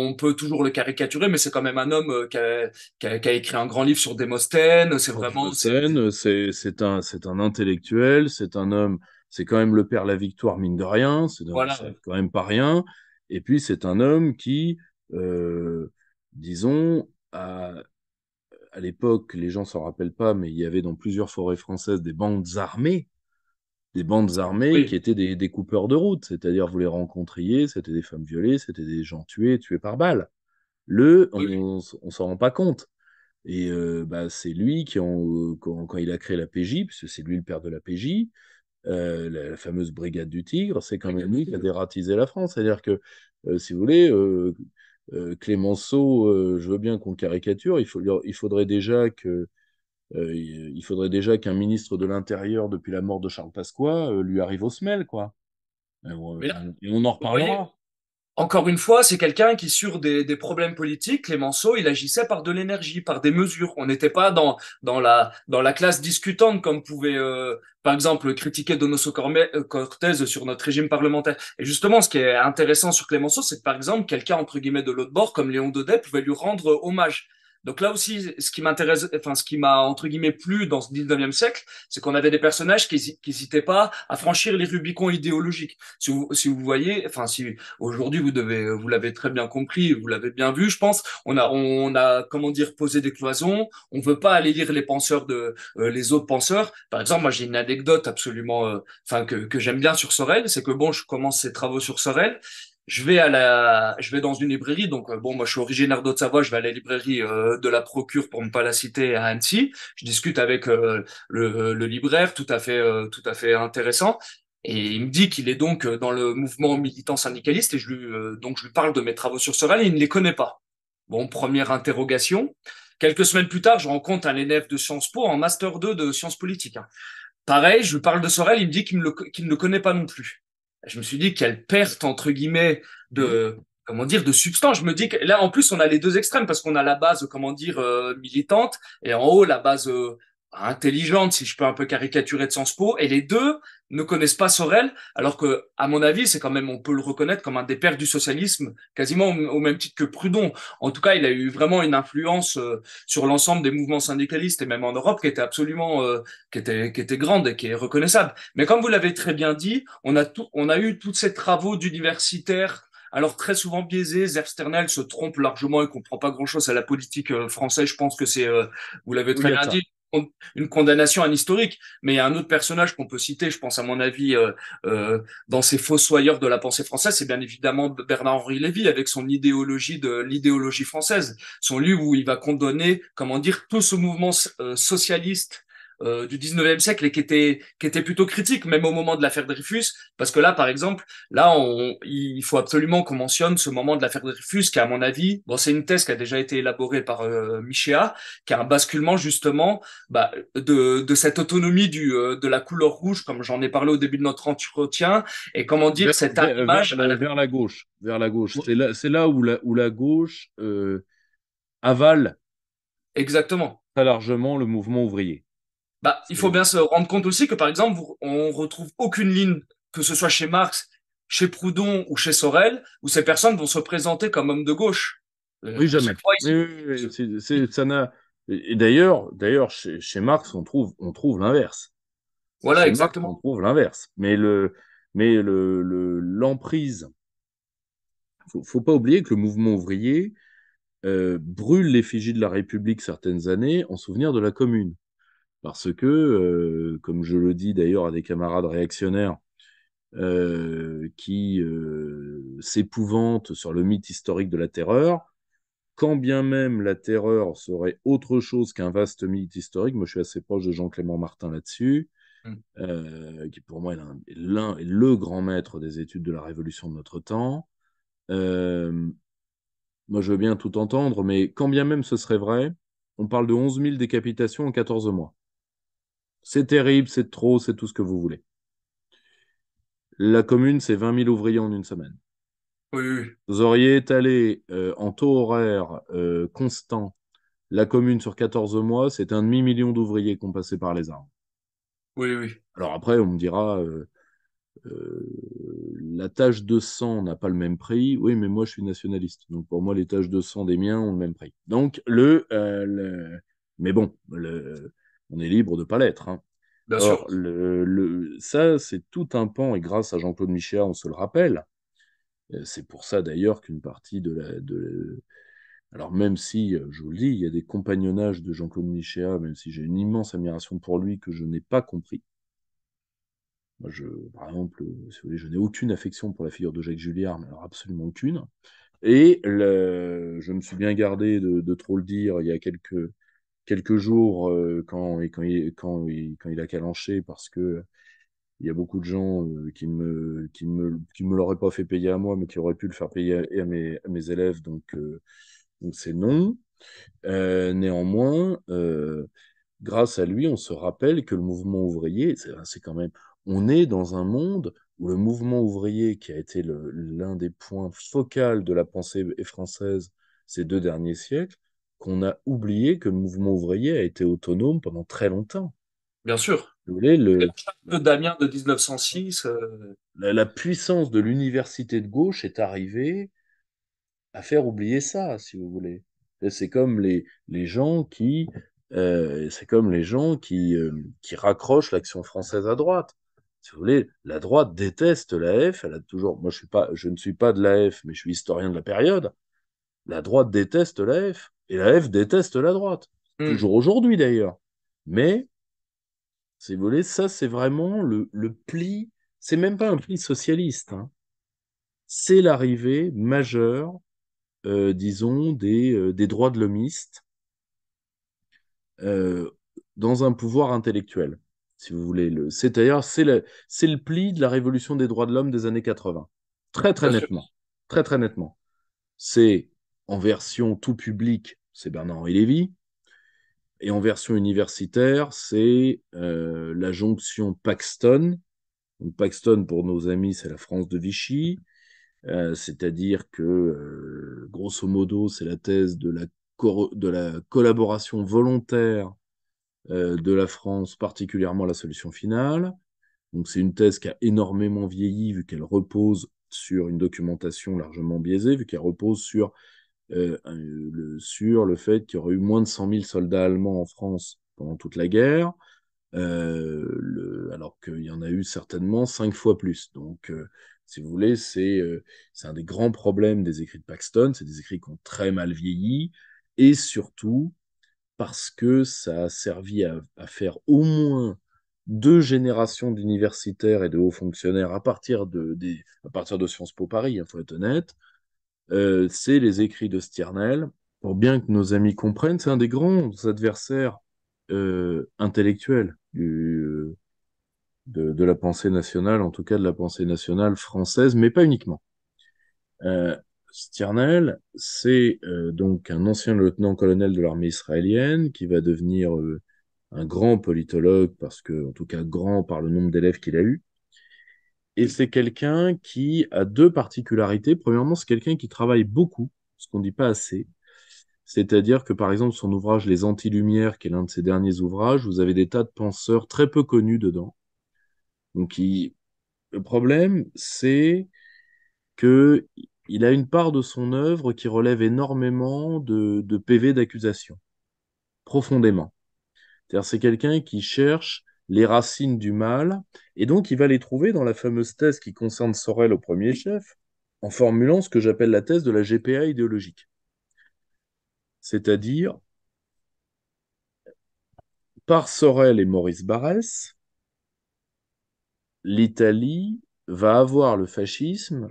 on peut toujours le caricaturer, mais c'est quand même un homme euh, qui, a, qui, a, qui a écrit un grand livre sur Démosthène. C'est vraiment. Démosthène, c'est c'est un c'est un intellectuel, c'est un homme. C'est quand même le père la victoire mine de rien. C'est voilà. Quand même pas rien. Et puis c'est un homme qui, euh, disons, a à l'époque, les gens ne s'en rappellent pas, mais il y avait dans plusieurs forêts françaises des bandes armées, des bandes armées oui. qui étaient des, des coupeurs de route, c'est-à-dire vous les rencontriez, c'était des femmes violées, c'était des gens tués, tués par balles. Le, oui. on ne s'en rend pas compte. Et euh, bah, c'est lui qui, en, quand, quand il a créé la P J, puisque c'est lui le père de la P J, euh, la, la fameuse Brigade du Tigre, c'est quand même lui qui a dératisé la France. C'est-à-dire que, euh, si vous voulez... Euh, Euh, Clémenceau, euh, je veux bien qu'on caricature, il, faut, il faudrait déjà que euh, il faudrait déjà qu'un ministre de l'Intérieur depuis la mort de Charles Pasqua euh, lui arrive aux semelles, quoi. Et on, là, et on en reparlera. Encore une fois, c'est quelqu'un qui, sur des, des problèmes politiques, Clémenceau, il agissait par de l'énergie, par des mesures. On n'était pas dans, dans, la, dans la classe discutante, comme pouvait, euh, par exemple, critiquer Donoso Cortez sur notre régime parlementaire. Et justement, ce qui est intéressant sur Clémenceau, c'est que, par exemple, quelqu'un, entre guillemets, de l'autre bord, comme Léon Daudet, pouvait lui rendre hommage. Donc là aussi, ce qui m'intéresse, enfin ce qui m'a entre guillemets plu dans ce dix-neuvième siècle, c'est qu'on avait des personnages qui n'hésitaient pas à franchir les rubicons idéologiques. Si vous, si vous voyez, enfin si aujourd'hui vous devez, vous l'avez très bien compris, vous l'avez bien vu, je pense. On a, on a comment dire, posé des cloisons. On veut pas aller lire les penseurs de, euh, les autres penseurs. Par exemple, moi j'ai une anecdote absolument, enfin euh, que, que j'aime bien sur Sorel, c'est que bon, je commence ces travaux sur Sorel. Je vais à la, je vais dans une librairie. Donc bon, moi je suis originaire d'Haute-Savoie. Je vais à la librairie euh, de la Procure pour ne pas la citer à Annecy. Je discute avec euh, le, le libraire, tout à fait, euh, tout à fait intéressant. Et il me dit qu'il est donc dans le mouvement militant syndicaliste. Et je lui, euh, donc je lui parle de mes travaux sur Sorel. Et il ne les connaît pas. Bon, première interrogation. Quelques semaines plus tard, je rencontre un élève de Sciences Po en master deux de sciences politiques. Hein. Pareil, je lui parle de Sorel. Il me dit qu'il me qu'il ne le connaît pas non plus. Je me suis dit quelle perte entre guillemets de comment dire de substance. Je me dis que là en plus on a les deux extrêmes parce qu'on a la base comment dire euh, militante et en haut la base euh, intelligente si je peux un peu caricaturer de Sciences Po et les deux ne connaissent pas Sorel alors que à mon avis c'est quand même on peut le reconnaître comme un des pères du socialisme quasiment au même titre que Proudhon. En tout cas il a eu vraiment une influence euh, sur l'ensemble des mouvements syndicalistes et même en Europe qui était absolument euh, qui était qui était grande et qui est reconnaissable. Mais comme vous l'avez très bien dit, on a tout, on a eu tous ces travaux d'universitaires. Alors très souvent biaisé, Zeev Sternhell se trompe largement et comprend pas grand-chose à la politique euh, française. Je pense que c'est, euh, vous l'avez très oui, bien dit, une condamnation à l'historique. Mais il y a un autre personnage qu'on peut citer, je pense à mon avis, euh, euh, dans ces fossoyeurs de la pensée française, c'est bien évidemment Bernard-Henri Lévy avec son idéologie de l'idéologie française, son livre où il va condamner, comment dire, tout ce mouvement euh, socialiste euh, du dix-neuvième siècle et qui était qui était plutôt critique, même au moment de l'affaire Dreyfus, parce que là, par exemple, là, on, il faut absolument qu'on mentionne ce moment de l'affaire Dreyfus, qui, à mon avis, bon, c'est une thèse qui a déjà été élaborée par euh, Michéa, qui a un basculement justement bah, de de cette autonomie du euh, de la couleur rouge, comme j'en ai parlé au début de notre entretien, et comment dire vers, cette vers, image vers, la... vers la gauche, vers la gauche. C'est là, c'est là où la où la gauche euh, avale. Exactement. Très largement le mouvement ouvrier. Bah, il faut bien se rendre compte aussi que, par exemple, on retrouve aucune ligne, que ce soit chez Marx, chez Proudhon ou chez Sorel, où ces personnes vont se présenter comme hommes de gauche. Euh, oui, jamais. Oui, oui, oui, c'est, ça n'a... Et d'ailleurs, d'ailleurs, chez, chez Marx, on trouve, on trouve l'inverse. Voilà, chez exactement. Marx, on trouve l'inverse. Mais le, mais le, le, l'emprise. Faut, faut pas oublier que le mouvement ouvrier Euh, brûle l'effigie de la République certaines années en souvenir de la Commune. Parce que, euh, comme je le dis d'ailleurs à des camarades réactionnaires euh, qui euh, s'épouvantent sur le mythe historique de la Terreur, quand bien même la Terreur serait autre chose qu'un vaste mythe historique, moi je suis assez proche de Jean-Clément Martin là-dessus, mmh. euh, qui pour moi est l'un et le grand maître des études de la Révolution de notre temps, euh, moi, je veux bien tout entendre, mais quand bien même ce serait vrai, on parle de onze mille décapitations en quatorze mois. C'est terrible, c'est trop, c'est tout ce que vous voulez. La Commune, c'est vingt mille ouvriers en une semaine. Oui, oui. Vous auriez étalé euh, en taux horaire euh, constant la Commune sur quatorze mois, c'est un demi-million d'ouvriers qui ont passé par les armes. Oui, oui. Alors après, on me dira... Euh, Euh, la tâche de sang n'a pas le même prix. Oui, mais moi, je suis nationaliste. Donc, pour moi, les tâches de sang des miens ont le même prix. Donc, le... Euh, le... Mais bon, le... on est libre de ne pas l'être. Hein. Bien Or, sûr. Le, le... Ça, c'est tout un pan, et grâce à Jean-Claude Michéa, on se le rappelle. C'est pour ça, d'ailleurs, qu'une partie de la... De la... Alors, même si, je vous le dis, il y a des compagnonnages de Jean-Claude Michéa, même si j'ai une immense admiration pour lui, que je n'ai pas compris. Moi, je, par exemple, si vous voulez, je n'ai aucune affection pour la figure de Jacques Julliard, mais alors absolument aucune. Et le, je me suis bien gardé de, de trop le dire il y a quelques, quelques jours euh, quand, et quand, il, quand, il, quand il a calanché, parce que euh, il y a beaucoup de gens euh, qui me, qui me, qui me l'auraient pas fait payer à moi, mais qui auraient pu le faire payer à, à, mes, à mes élèves. Donc, euh, donc c'est non. Euh, néanmoins, euh, grâce à lui, on se rappelle que le mouvement ouvrier, c'est, c'est quand même... On est dans un monde où le mouvement ouvrier, qui a été l'un des points focaux de la pensée française ces deux derniers siècles, qu'on a oublié que le mouvement ouvrier a été autonome pendant très longtemps. Bien sûr. Vous voyez, le, le charte de Damien de dix-neuf cent six. Euh... La, la puissance de l'université de gauche est arrivée à faire oublier ça, si vous voulez. C'est comme les, les gens qui, euh, c'est comme les gens qui, euh, qui raccrochent l'action française à droite. Si vous voulez, la droite déteste l'A F, elle a toujours... Moi, je, suis pas... je ne suis pas de l'A F, mais je suis historien de la période. La droite déteste l'A F, et l'A F déteste la droite. Mmh. Toujours aujourd'hui, d'ailleurs. Mais, si vous voulez, ça, c'est vraiment le, le pli... C'est même pas un pli socialiste. Hein. C'est l'arrivée majeure, euh, disons, des, euh, des droits de l'homiste euh, dans un pouvoir intellectuel. Si vous voulez, le... c'est d'ailleurs c'est le... c'est le pli de la révolution des droits de l'homme des années quatre-vingts. Très très Bien nettement. Sûr. Très très nettement. C'est en version tout public, c'est Bernard-Henri Lévy, et en version universitaire, c'est euh, la jonction Paxton. Donc Paxton, pour nos amis, c'est la France de Vichy, euh, c'est-à-dire que, euh, grosso modo, c'est la thèse de la, cor... de la collaboration volontaire de la France, particulièrement la solution finale. Donc c'est une thèse qui a énormément vieilli, vu qu'elle repose sur une documentation largement biaisée, vu qu'elle repose sur, euh, le, sur le fait qu'il y aurait eu moins de cent mille soldats allemands en France pendant toute la guerre, euh, le, alors qu'il y en a eu certainement cinq fois plus. Donc, euh, si vous voulez, c'est, euh, c'est un des grands problèmes des écrits de Paxton, c'est des écrits qui ont très mal vieilli, et surtout, parce que ça a servi à, à faire au moins deux générations d'universitaires et de hauts fonctionnaires à partir de, des, à partir de Sciences Po Paris, il hein, faut être honnête, euh, c'est les écrits de Sternhell. Pour bien que nos amis comprennent, c'est un des grands adversaires euh, intellectuelle du, de, de la pensée nationale, en tout cas de la pensée nationale française, mais pas uniquement. Euh, Sternhell, c'est euh, donc un ancien lieutenant-colonel de l'armée israélienne qui va devenir euh, un grand politologue, parce que, en tout cas grand par le nombre d'élèves qu'il a eu. Et c'est quelqu'un qui a deux particularités. Premièrement, c'est quelqu'un qui travaille beaucoup, ce qu'on ne dit pas assez. C'est-à-dire que, par exemple, son ouvrage « Les Antilumières », qui est l'un de ses derniers ouvrages, vous avez des tas de penseurs très peu connus dedans. Donc, il... le problème, c'est que il a une part de son œuvre qui relève énormément de, de P V d'accusation, profondément. C'est-à-dire c'est quelqu'un qui cherche les racines du mal, et donc il va les trouver dans la fameuse thèse qui concerne Sorel au premier chef, en formulant ce que j'appelle la thèse de la G P A idéologique. C'est-à-dire, par Sorel et Maurice Barrès, l'Italie va avoir le fascisme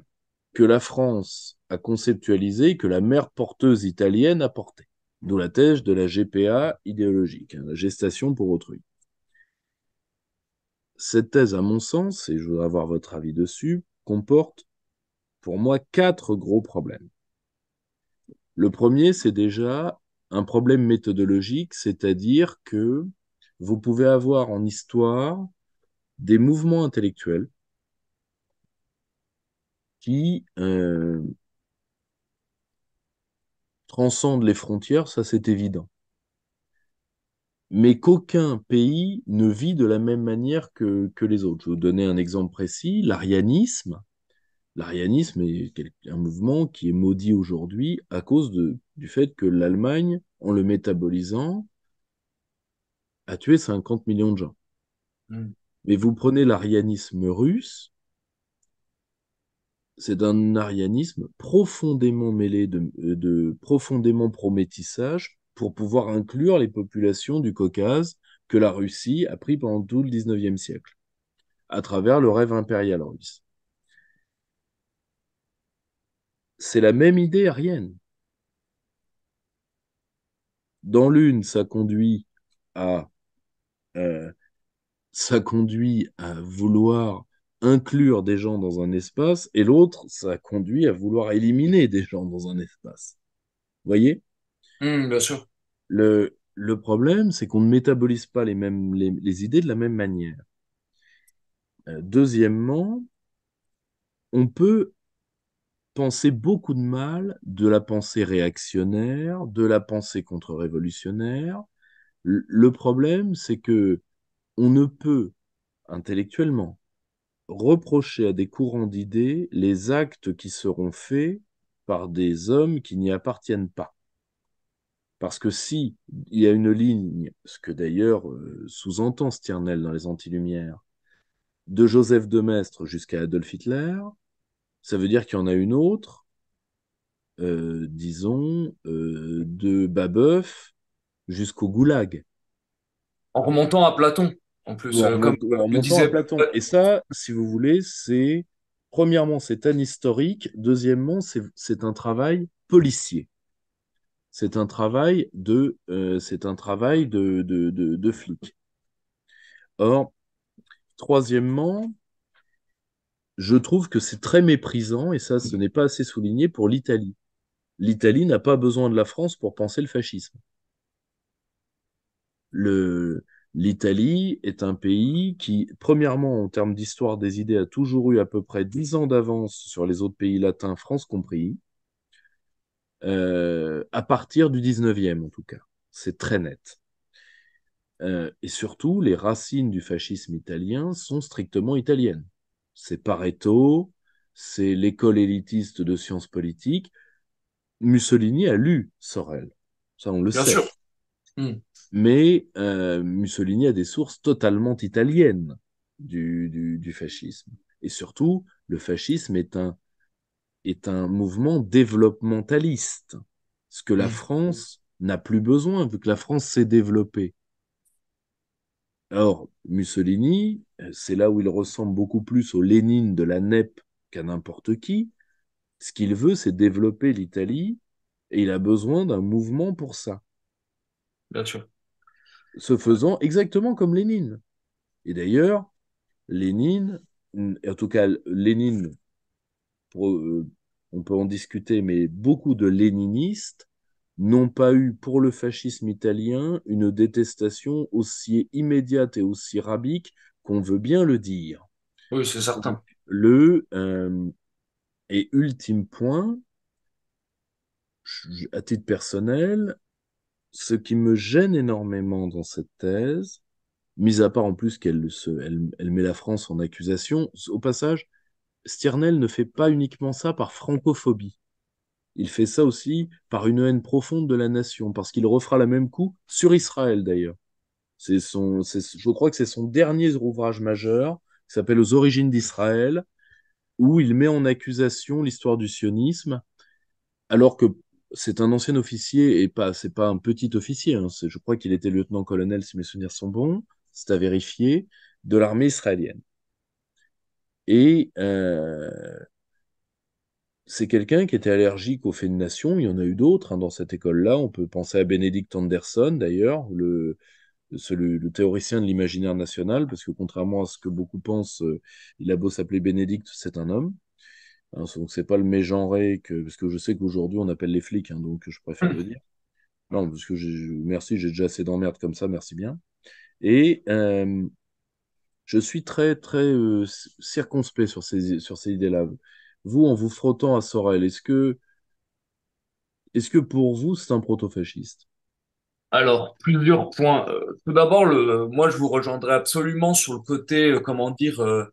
que la France a conceptualisé, que la mère porteuse italienne a porté. D'où la thèse de la G P A idéologique, hein, la gestation pour autrui. Cette thèse, à mon sens, et je voudrais avoir votre avis dessus, comporte pour moi quatre gros problèmes. Le premier, c'est déjà un problème méthodologique, c'est-à-dire que vous pouvez avoir en histoire des mouvements intellectuels qui euh, transcendent les frontières, ça c'est évident. Mais qu'aucun pays ne vit de la même manière que, que les autres. Je vais vous donner un exemple précis, l'arianisme. L'arianisme est un mouvement qui est maudit aujourd'hui à cause de, du fait que l'Allemagne, en le métabolisant, a tué cinquante millions de gens. Mm. Mais vous prenez l'arianisme russe, c'est un arianisme profondément mêlé de, de profondément prométissage pour pouvoir inclure les populations du Caucase que la Russie a pris pendant tout le dix-neuvième siècle, à travers le rêve impérial russe. C'est la même idée arienne. Dans l'une, ça conduit à euh, ça conduit à vouloir inclure des gens dans un espace, et l'autre, ça conduit à vouloir éliminer des gens dans un espace. Vous voyez ? Mmh, bien sûr. Le, le problème, c'est qu'on ne métabolise pas les, mêmes, les, les idées de la même manière. Euh, deuxièmement, on peut penser beaucoup de mal de la pensée réactionnaire, de la pensée contre-révolutionnaire. Le, le problème, c'est que on ne peut, intellectuellement, reprocher à des courants d'idées les actes qui seront faits par des hommes qui n'y appartiennent pas. Parce que si il y a une ligne, ce que d'ailleurs euh, sous-entend Sternhell dans les Antilumières, de Joseph de Maistre jusqu'à Adolf Hitler, ça veut dire qu'il y en a une autre, euh, disons, euh, de Babeuf jusqu'au Goulag. En remontant à Platon, en plus. Euh, en comme en remontant disait... à Platon. Et ça, si vous voulez, c'est, premièrement, c'est anhistorique, deuxièmement, c'est un travail policier. C'est un travail de, euh, c'est un travail de, de, de, de flic. Or, troisièmement, je trouve que c'est très méprisant, et ça, ce n'est pas assez souligné, pour l'Italie. L'Italie n'a pas besoin de la France pour penser le fascisme. Le, l'Italie est un pays qui, premièrement, en termes d'histoire des idées, a toujours eu à peu près dix ans d'avance sur les autres pays latins, France compris. Euh, à partir du dix-neuvième en tout cas, c'est très net. Euh, et surtout, les racines du fascisme italien sont strictement italiennes. C'est Pareto, c'est l'école élitiste de sciences politiques. Mussolini a lu Sorel, ça on le sait. Bien sûr. Mmh. Mais euh, Mussolini a des sources totalement italiennes du, du, du fascisme. Et surtout, le fascisme est un est un mouvement développementaliste, ce que la France n'a plus besoin, vu que la France s'est développée. Or, Mussolini, c'est là où il ressemble beaucoup plus au Lénine de la N E P qu'à n'importe qui, ce qu'il veut, c'est développer l'Italie, et il a besoin d'un mouvement pour ça. Bien sûr. se faisant exactement comme Lénine. Et d'ailleurs, Lénine, en tout cas Lénine, pour, euh, on peut en discuter, mais beaucoup de léninistes n'ont pas eu pour le fascisme italien une détestation aussi immédiate et aussi rabique qu'on veut bien le dire. Oui, c'est certain. Le, euh, et ultime point, à titre personnel, ce qui me gêne énormément dans cette thèse, mis à part en plus qu'elle se, elle, elle met la France en accusation, au passage, Sternhell ne fait pas uniquement ça par francophobie. Il fait ça aussi par une haine profonde de la nation, parce qu'il refera le même coup sur Israël d'ailleurs. C'est son, c'est, je crois que c'est son dernier ouvrage majeur, qui s'appelle « Aux origines d'Israël », où il met en accusation l'histoire du sionisme, alors que c'est un ancien officier, et pas, c'est pas un petit officier, hein, c'est, je crois qu'il était lieutenant-colonel, si mes souvenirs sont bons, c'est à vérifier, de l'armée israélienne. Et euh, c'est quelqu'un qui était allergique au fait de nation, il y en a eu d'autres hein, dans cette école-là, on peut penser à Benedict Anderson d'ailleurs, le, le, le théoricien de l'imaginaire national, parce que contrairement à ce que beaucoup pensent, il a beau s'appeler Benedict, c'est un homme. Hein, donc c'est pas le mégenré que, parce que je sais qu'aujourd'hui on appelle les flics hein, donc je préfère le dire non parce que j'ai, merci j'ai déjà assez d'emmerdes comme ça merci bien et euh, je suis très très euh, circonspect sur ces, sur ces idées là. Vous en vous frottant à Sorel, est-ce que est-ce que pour vous c'est un proto-fasciste? Alors plusieurs points. Tout d'abord le, moi je vous rejoindrai absolument sur le côté euh, comment dire euh,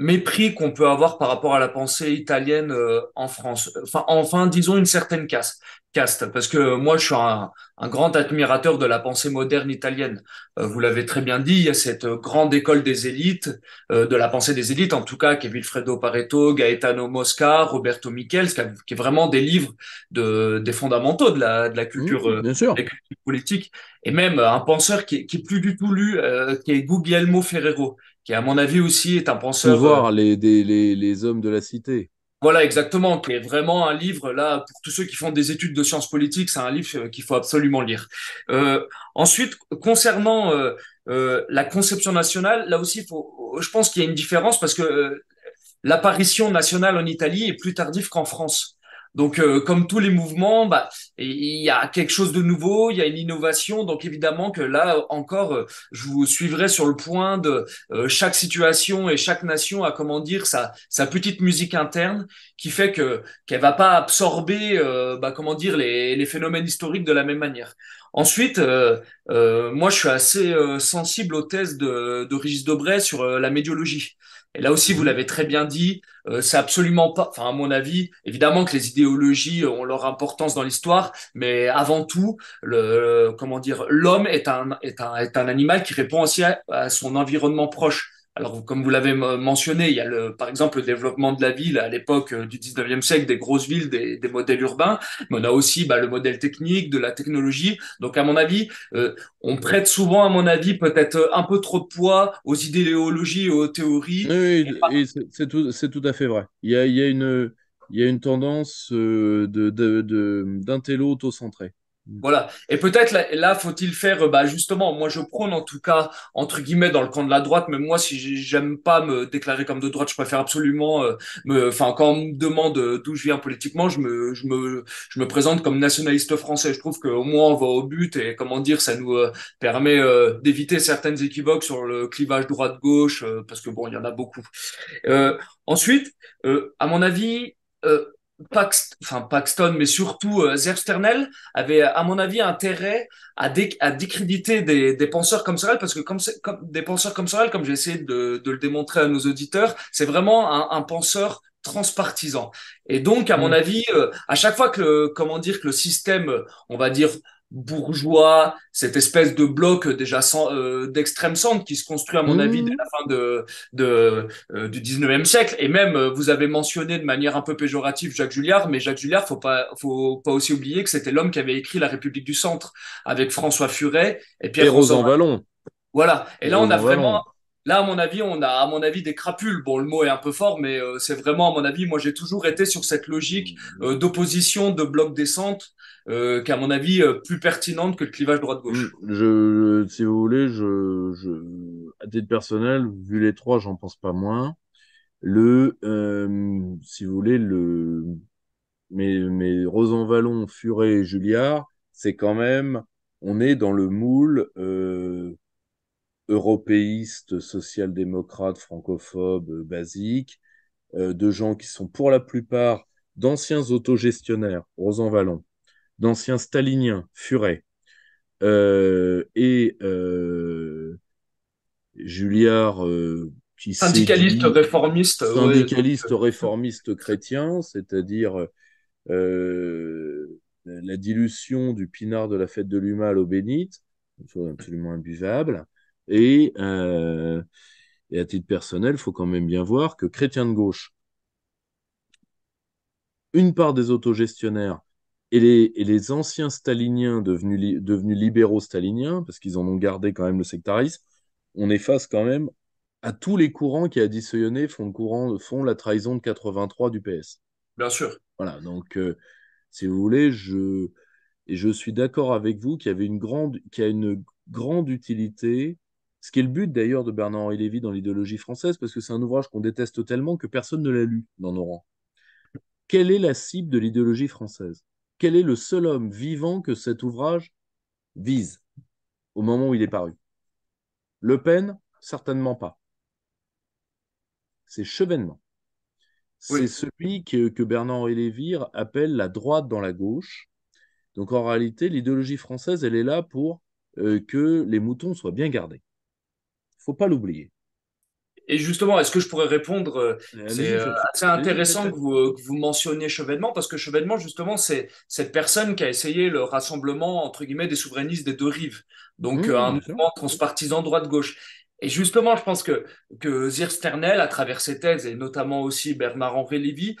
mépris qu'on peut avoir par rapport à la pensée italienne euh, en France. Enfin, enfin, disons une certaine caste. caste parce que moi, je suis un, un grand admirateur de la pensée moderne italienne. Euh, vous l'avez très bien dit, il y a cette grande école des élites, euh, de la pensée des élites, en tout cas, qui est Vilfredo Pareto, Gaetano Mosca, Roberto Michels, qui, a, qui est vraiment des livres de, des fondamentaux de la, de la culture, mmh, bien sûr. Euh, de la culture politique. Et même euh, un penseur qui, qui est plus du tout lu, euh, qui est Guglielmo Ferrero, qui à mon avis aussi est un penseur... Pour voir les, des, les, les hommes de la cité. Voilà, exactement, qui est vraiment un livre, là, pour tous ceux qui font des études de sciences politiques, c'est un livre qu'il faut absolument lire. Euh, ensuite, concernant euh, euh, la conception nationale, là aussi, faut, je pense qu'il y a une différence, parce que euh, l'apparition nationale en Italie est plus tardive qu'en France. Donc, euh, comme tous les mouvements, bah, il y a quelque chose de nouveau, il y a une innovation. Donc, évidemment que là encore, euh, je vous suivrai sur le point de euh, chaque situation et chaque nation a, comment dire, sa, sa petite musique interne qui fait que qu'elle va pas absorber, euh, bah, comment dire, les, les phénomènes historiques de la même manière. Ensuite, euh, euh, moi, je suis assez euh, sensible aux thèses de, de Régis Debray sur euh, la médiologie. Et là aussi, vous l'avez très bien dit, euh, c'est absolument pas, enfin à mon avis, évidemment que les idéologies ont leur importance dans l'histoire, mais avant tout, le, comment dire, l'homme est un est un est un animal qui répond aussi à, à son environnement proche. Alors, comme vous l'avez mentionné, il y a le, par exemple le développement de la ville à l'époque du dix-neuvième siècle, des grosses villes, des, des modèles urbains, mais on a aussi bah, le modèle technique, de la technologie. Donc, à mon avis, euh, on prête souvent, à mon avis, peut-être un peu trop de poids aux idéologies et aux théories. Oui, et pas... et c'est, c'est, tout, c'est tout à fait vrai. Il y a, il y a, une, il y a une tendance de, de, de, d'intello auto-centré. Voilà. Et peut-être là, là faut-il faire, bah justement, moi je prône en tout cas entre guillemets dans le camp de la droite, mais moi si j'aime pas me déclarer comme de droite, je préfère absolument, euh, me, enfin quand on me demande d'où je viens politiquement, je me, je me, je me présente comme nationaliste français. Je trouve qu'au moins on va au but et comment dire, ça nous euh, permet euh, d'éviter certaines équivoques sur le clivage droite-gauche, euh, parce que bon, il y en a beaucoup. Euh, ensuite, euh, à mon avis. Euh, Paxton, enfin Paxton, mais surtout euh, Zeev Sternhell avait, à mon avis, intérêt à, dé- à décréditer des, des penseurs comme Sorel, parce que comme, comme des penseurs comme Sorel, comme j'ai essayé de, de le démontrer à nos auditeurs, c'est vraiment un, un penseur transpartisan. Et donc, à mmh. mon avis, euh, à chaque fois que, le, comment dire, que le système, on va dire bourgeois, cette espèce de bloc déjà sans, euh, d'extrême centre qui se construit à mon mmh. avis dès la fin de, de, euh, du dix-neuvième siècle, et même euh, vous avez mentionné de manière un peu péjorative Jacques Julliard, mais Jacques Julliard, faut pas, faut pas aussi oublier que c'était l'homme qui avait écrit La République du Centre avec François Furet et Pierre Rosanvallon. Voilà, et là on a vraiment... Là, à mon avis, on a, à mon avis, des crapules. Bon, le mot est un peu fort, mais euh, c'est vraiment, à mon avis, moi, j'ai toujours été sur cette logique euh, d'opposition, de bloc des centres, euh, qui est à mon avis euh, plus pertinente que le clivage droite-gauche. Je, je, si vous voulez, je, je, à titre personnel, vu les trois, j'en pense pas moins. Le, euh, si vous voulez, le, mais, mais Rosanvallon, Furet et Julliard, c'est quand même, on est dans le moule euh, européiste, social-démocrate, francophobe, euh, basique, euh, de gens qui sont pour la plupart d'anciens autogestionnaires, Rosanvallon, d'anciens staliniens, Furet, euh, et euh, Julliard, euh, qui syndicaliste réformiste, syndicaliste ouais, réformiste chrétien, c'est-à-dire euh, la dilution du pinard de la fête de l'Huma à l'eau bénite, une chose absolument imbuvable. Et, euh, et à titre personnel, il faut quand même bien voir que chrétien de gauche, une part des autogestionnaires et les, et les anciens staliniens devenus, li, devenus libéraux staliniens, parce qu'ils en ont gardé quand même le sectarisme, on est face quand même à tous les courants qui, à dissonner, font le courant, font la trahison de quatre-vingt-trois du P S. Bien sûr. Voilà, donc, euh, si vous voulez, je, et je suis d'accord avec vous qu'il y avait une grande, qu'il y a une grande utilité, ce qui est le but d'ailleurs de Bernard-Henri Lévy dans l'idéologie française, parce que c'est un ouvrage qu'on déteste tellement que personne ne l'a lu dans nos rangs. Quelle est la cible de l'idéologie française? Quel est le seul homme vivant que cet ouvrage vise au moment où il est paru? Le Pen? Certainement pas. C'est Chevènement. C'est oui. Celui que, que Bernard-Henri Lévy appelle la droite dans la gauche. Donc en réalité, l'idéologie française, elle est là pour euh, que les moutons soient bien gardés. Il ne faut pas l'oublier. Et justement, est-ce que je pourrais répondre? C'est euh, assez intéressant que vous, que vous mentionniez Chevènement, parce que Chevènement, justement, c'est cette personne qui a essayé le rassemblement, entre guillemets, des souverainistes des deux rives. Donc mmh, euh, un mouvement transpartisan droite-gauche. Et justement, je pense que, que Zeev Sternhell, à travers ses thèses, et notamment aussi Bernard-Henri Lévy,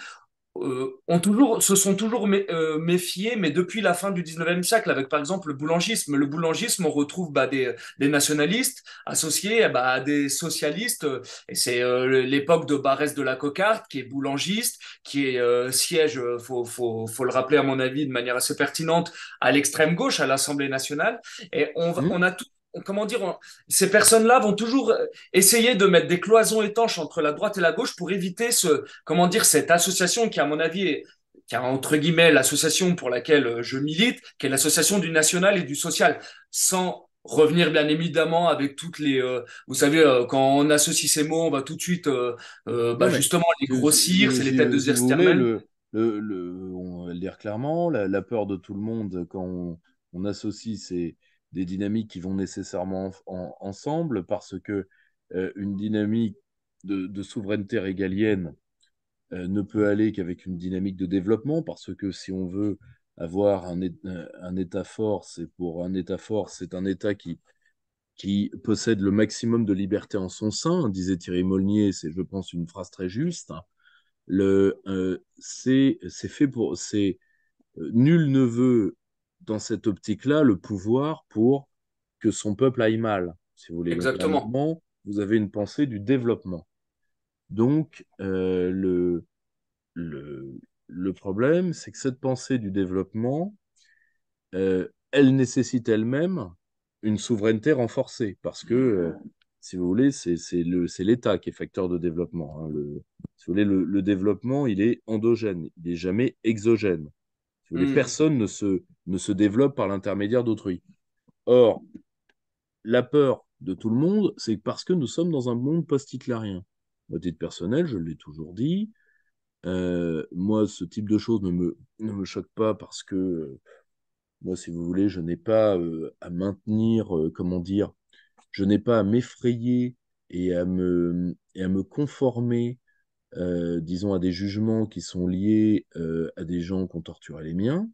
euh, ont toujours, se sont toujours mé, euh, méfiés, mais depuis la fin du dix-neuvième siècle, avec par exemple le boulangisme. Le boulangisme, on retrouve bah, des, des nationalistes associés bah, à des socialistes, et c'est euh, l'époque de Barrès de la Cocarde, qui est boulangiste, qui est euh, siège, il faut, faut, faut le rappeler à mon avis de manière assez pertinente, à l'extrême gauche, à l'Assemblée nationale, et on, mmh. on a tout. Comment dire, ces personnes-là vont toujours essayer de mettre des cloisons étanches entre la droite et la gauche pour éviter ce, comment dire, cette association qui, à mon avis, est, qui a entre guillemets l'association pour laquelle je milite, qui est l'association du national et du social, sans revenir bien évidemment avec toutes les, euh, vous savez, euh, quand on associe ces mots, on va tout de suite, euh, euh, bah, ouais, justement, les grossir, c'est les têtes de Zeev Sternhell. Le, le, le, on va le dire clairement, la, la peur de tout le monde quand on, on associe ces des dynamiques qui vont nécessairement en, en, ensemble, parce que euh, une dynamique de, de souveraineté régalienne euh, ne peut aller qu'avec une dynamique de développement, parce que si on veut avoir un, un État fort, c'est pour un État fort, c'est un État qui, qui possède le maximum de liberté en son sein, disait Thierry Molnier, c'est je pense une phrase très juste, hein. Le, euh, c'est, c'est fait pour, c'est, euh, nul ne veut dans cette optique-là, le pouvoir pour que son peuple aille mal, si vous voulez. Exactement. Vous avez une pensée du développement. Donc, euh, le, le, le problème, c'est que cette pensée du développement, euh, elle nécessite elle-même une souveraineté renforcée, parce que, euh, si vous voulez, c'est l'État qui est facteur de développement, hein. Le, si vous voulez, le, le développement, il est endogène, il n'est jamais exogène. Les mmh. personnes ne se, ne se développent par l'intermédiaire d'autrui. Or, la peur de tout le monde, c'est parce que nous sommes dans un monde post-hitlerien. À titre personnel, je l'ai toujours dit, euh, moi, ce type de choses ne me, ne me choque pas parce que, euh, moi, si vous voulez, je n'ai pas euh, à maintenir, euh, comment dire, je n'ai pas à m'effrayer et à me, et à me conformer Euh, disons à des jugements qui sont liés euh, à des gens qui ont torturé les miens.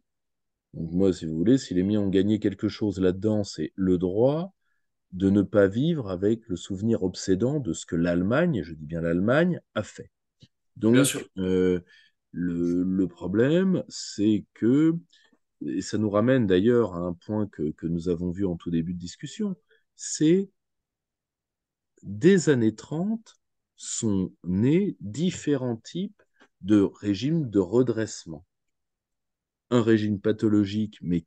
Donc moi, si vous voulez, si les miens ont gagné quelque chose là-dedans, c'est le droit de ne pas vivre avec le souvenir obsédant de ce que l'Allemagne, je dis bien l'Allemagne, a fait. Donc euh, le, le problème, c'est que, et ça nous ramène d'ailleurs à un point que, que nous avons vu en tout début de discussion, c'est des années trente, sont nés différents types de régimes de redressement. un régime pathologique, mais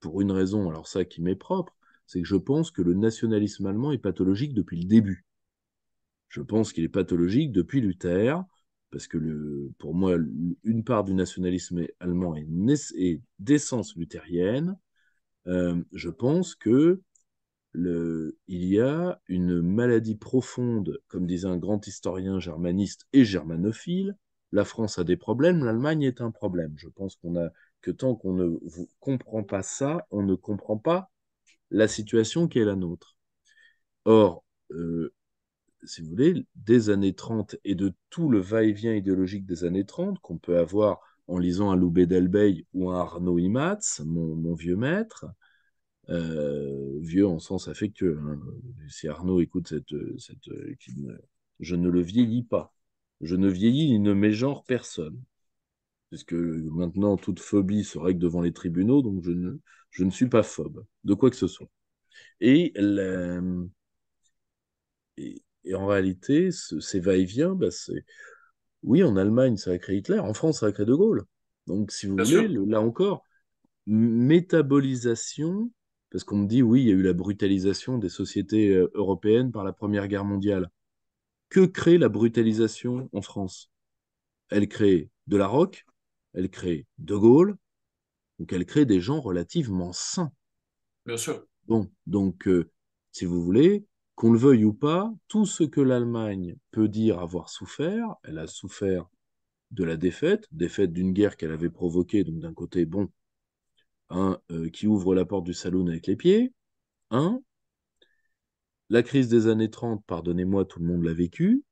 pour une raison, alors ça qui m'est propre, c'est que je pense que le nationalisme allemand est pathologique depuis le début. Je pense qu'il est pathologique depuis Luther, parce que le, pour moi, une part du nationalisme allemand est, est d'essence luthérienne. Euh, je pense que le, il y a une maladie profonde, comme disait un grand historien germaniste et germanophile, la France a des problèmes, l'Allemagne est un problème. Je pense qu'on a, que tant qu'on ne comprend pas ça, on ne comprend pas la situation qui est la nôtre. Or, euh, si vous voulez, des années trente et de tout le va-et-vient idéologique des années trente qu'on peut avoir en lisant un Loubet d'Albeil ou un Arnaud Imatz, mon, mon vieux maître, euh, vieux en sens affectueux, hein. Si Arnaud écoute cette... cette je ne le vieillis pas. Je ne vieillis, il ne mégenre personne. Puisque maintenant, toute phobie se règle devant les tribunaux, donc je ne, je ne suis pas phobe, de quoi que ce soit. Et, la, et, et en réalité, ce, ces va-et-vient, bah c'est... Oui, en Allemagne, ça a créé Hitler, en France, ça a créé de Gaulle. Donc, si vous Bien voulez, le, là encore, métabolisation, parce qu'on me dit, oui, il y a eu la brutalisation des sociétés européennes par la Première Guerre mondiale. Que crée la brutalisation en France? Elle crée Delaroque, elle crée de Gaulle, donc elle crée des gens relativement sains. Bien sûr. Bon, donc, euh, si vous voulez, qu'on le veuille ou pas, tout ce que l'Allemagne peut dire avoir souffert, elle a souffert de la défaite, défaite d'une guerre qu'elle avait provoquée, donc d'un côté, bon, un euh, qui ouvre la porte du saloon avec les pieds, un, la crise des années trente, pardonnez-moi, tout le monde l'a vécu.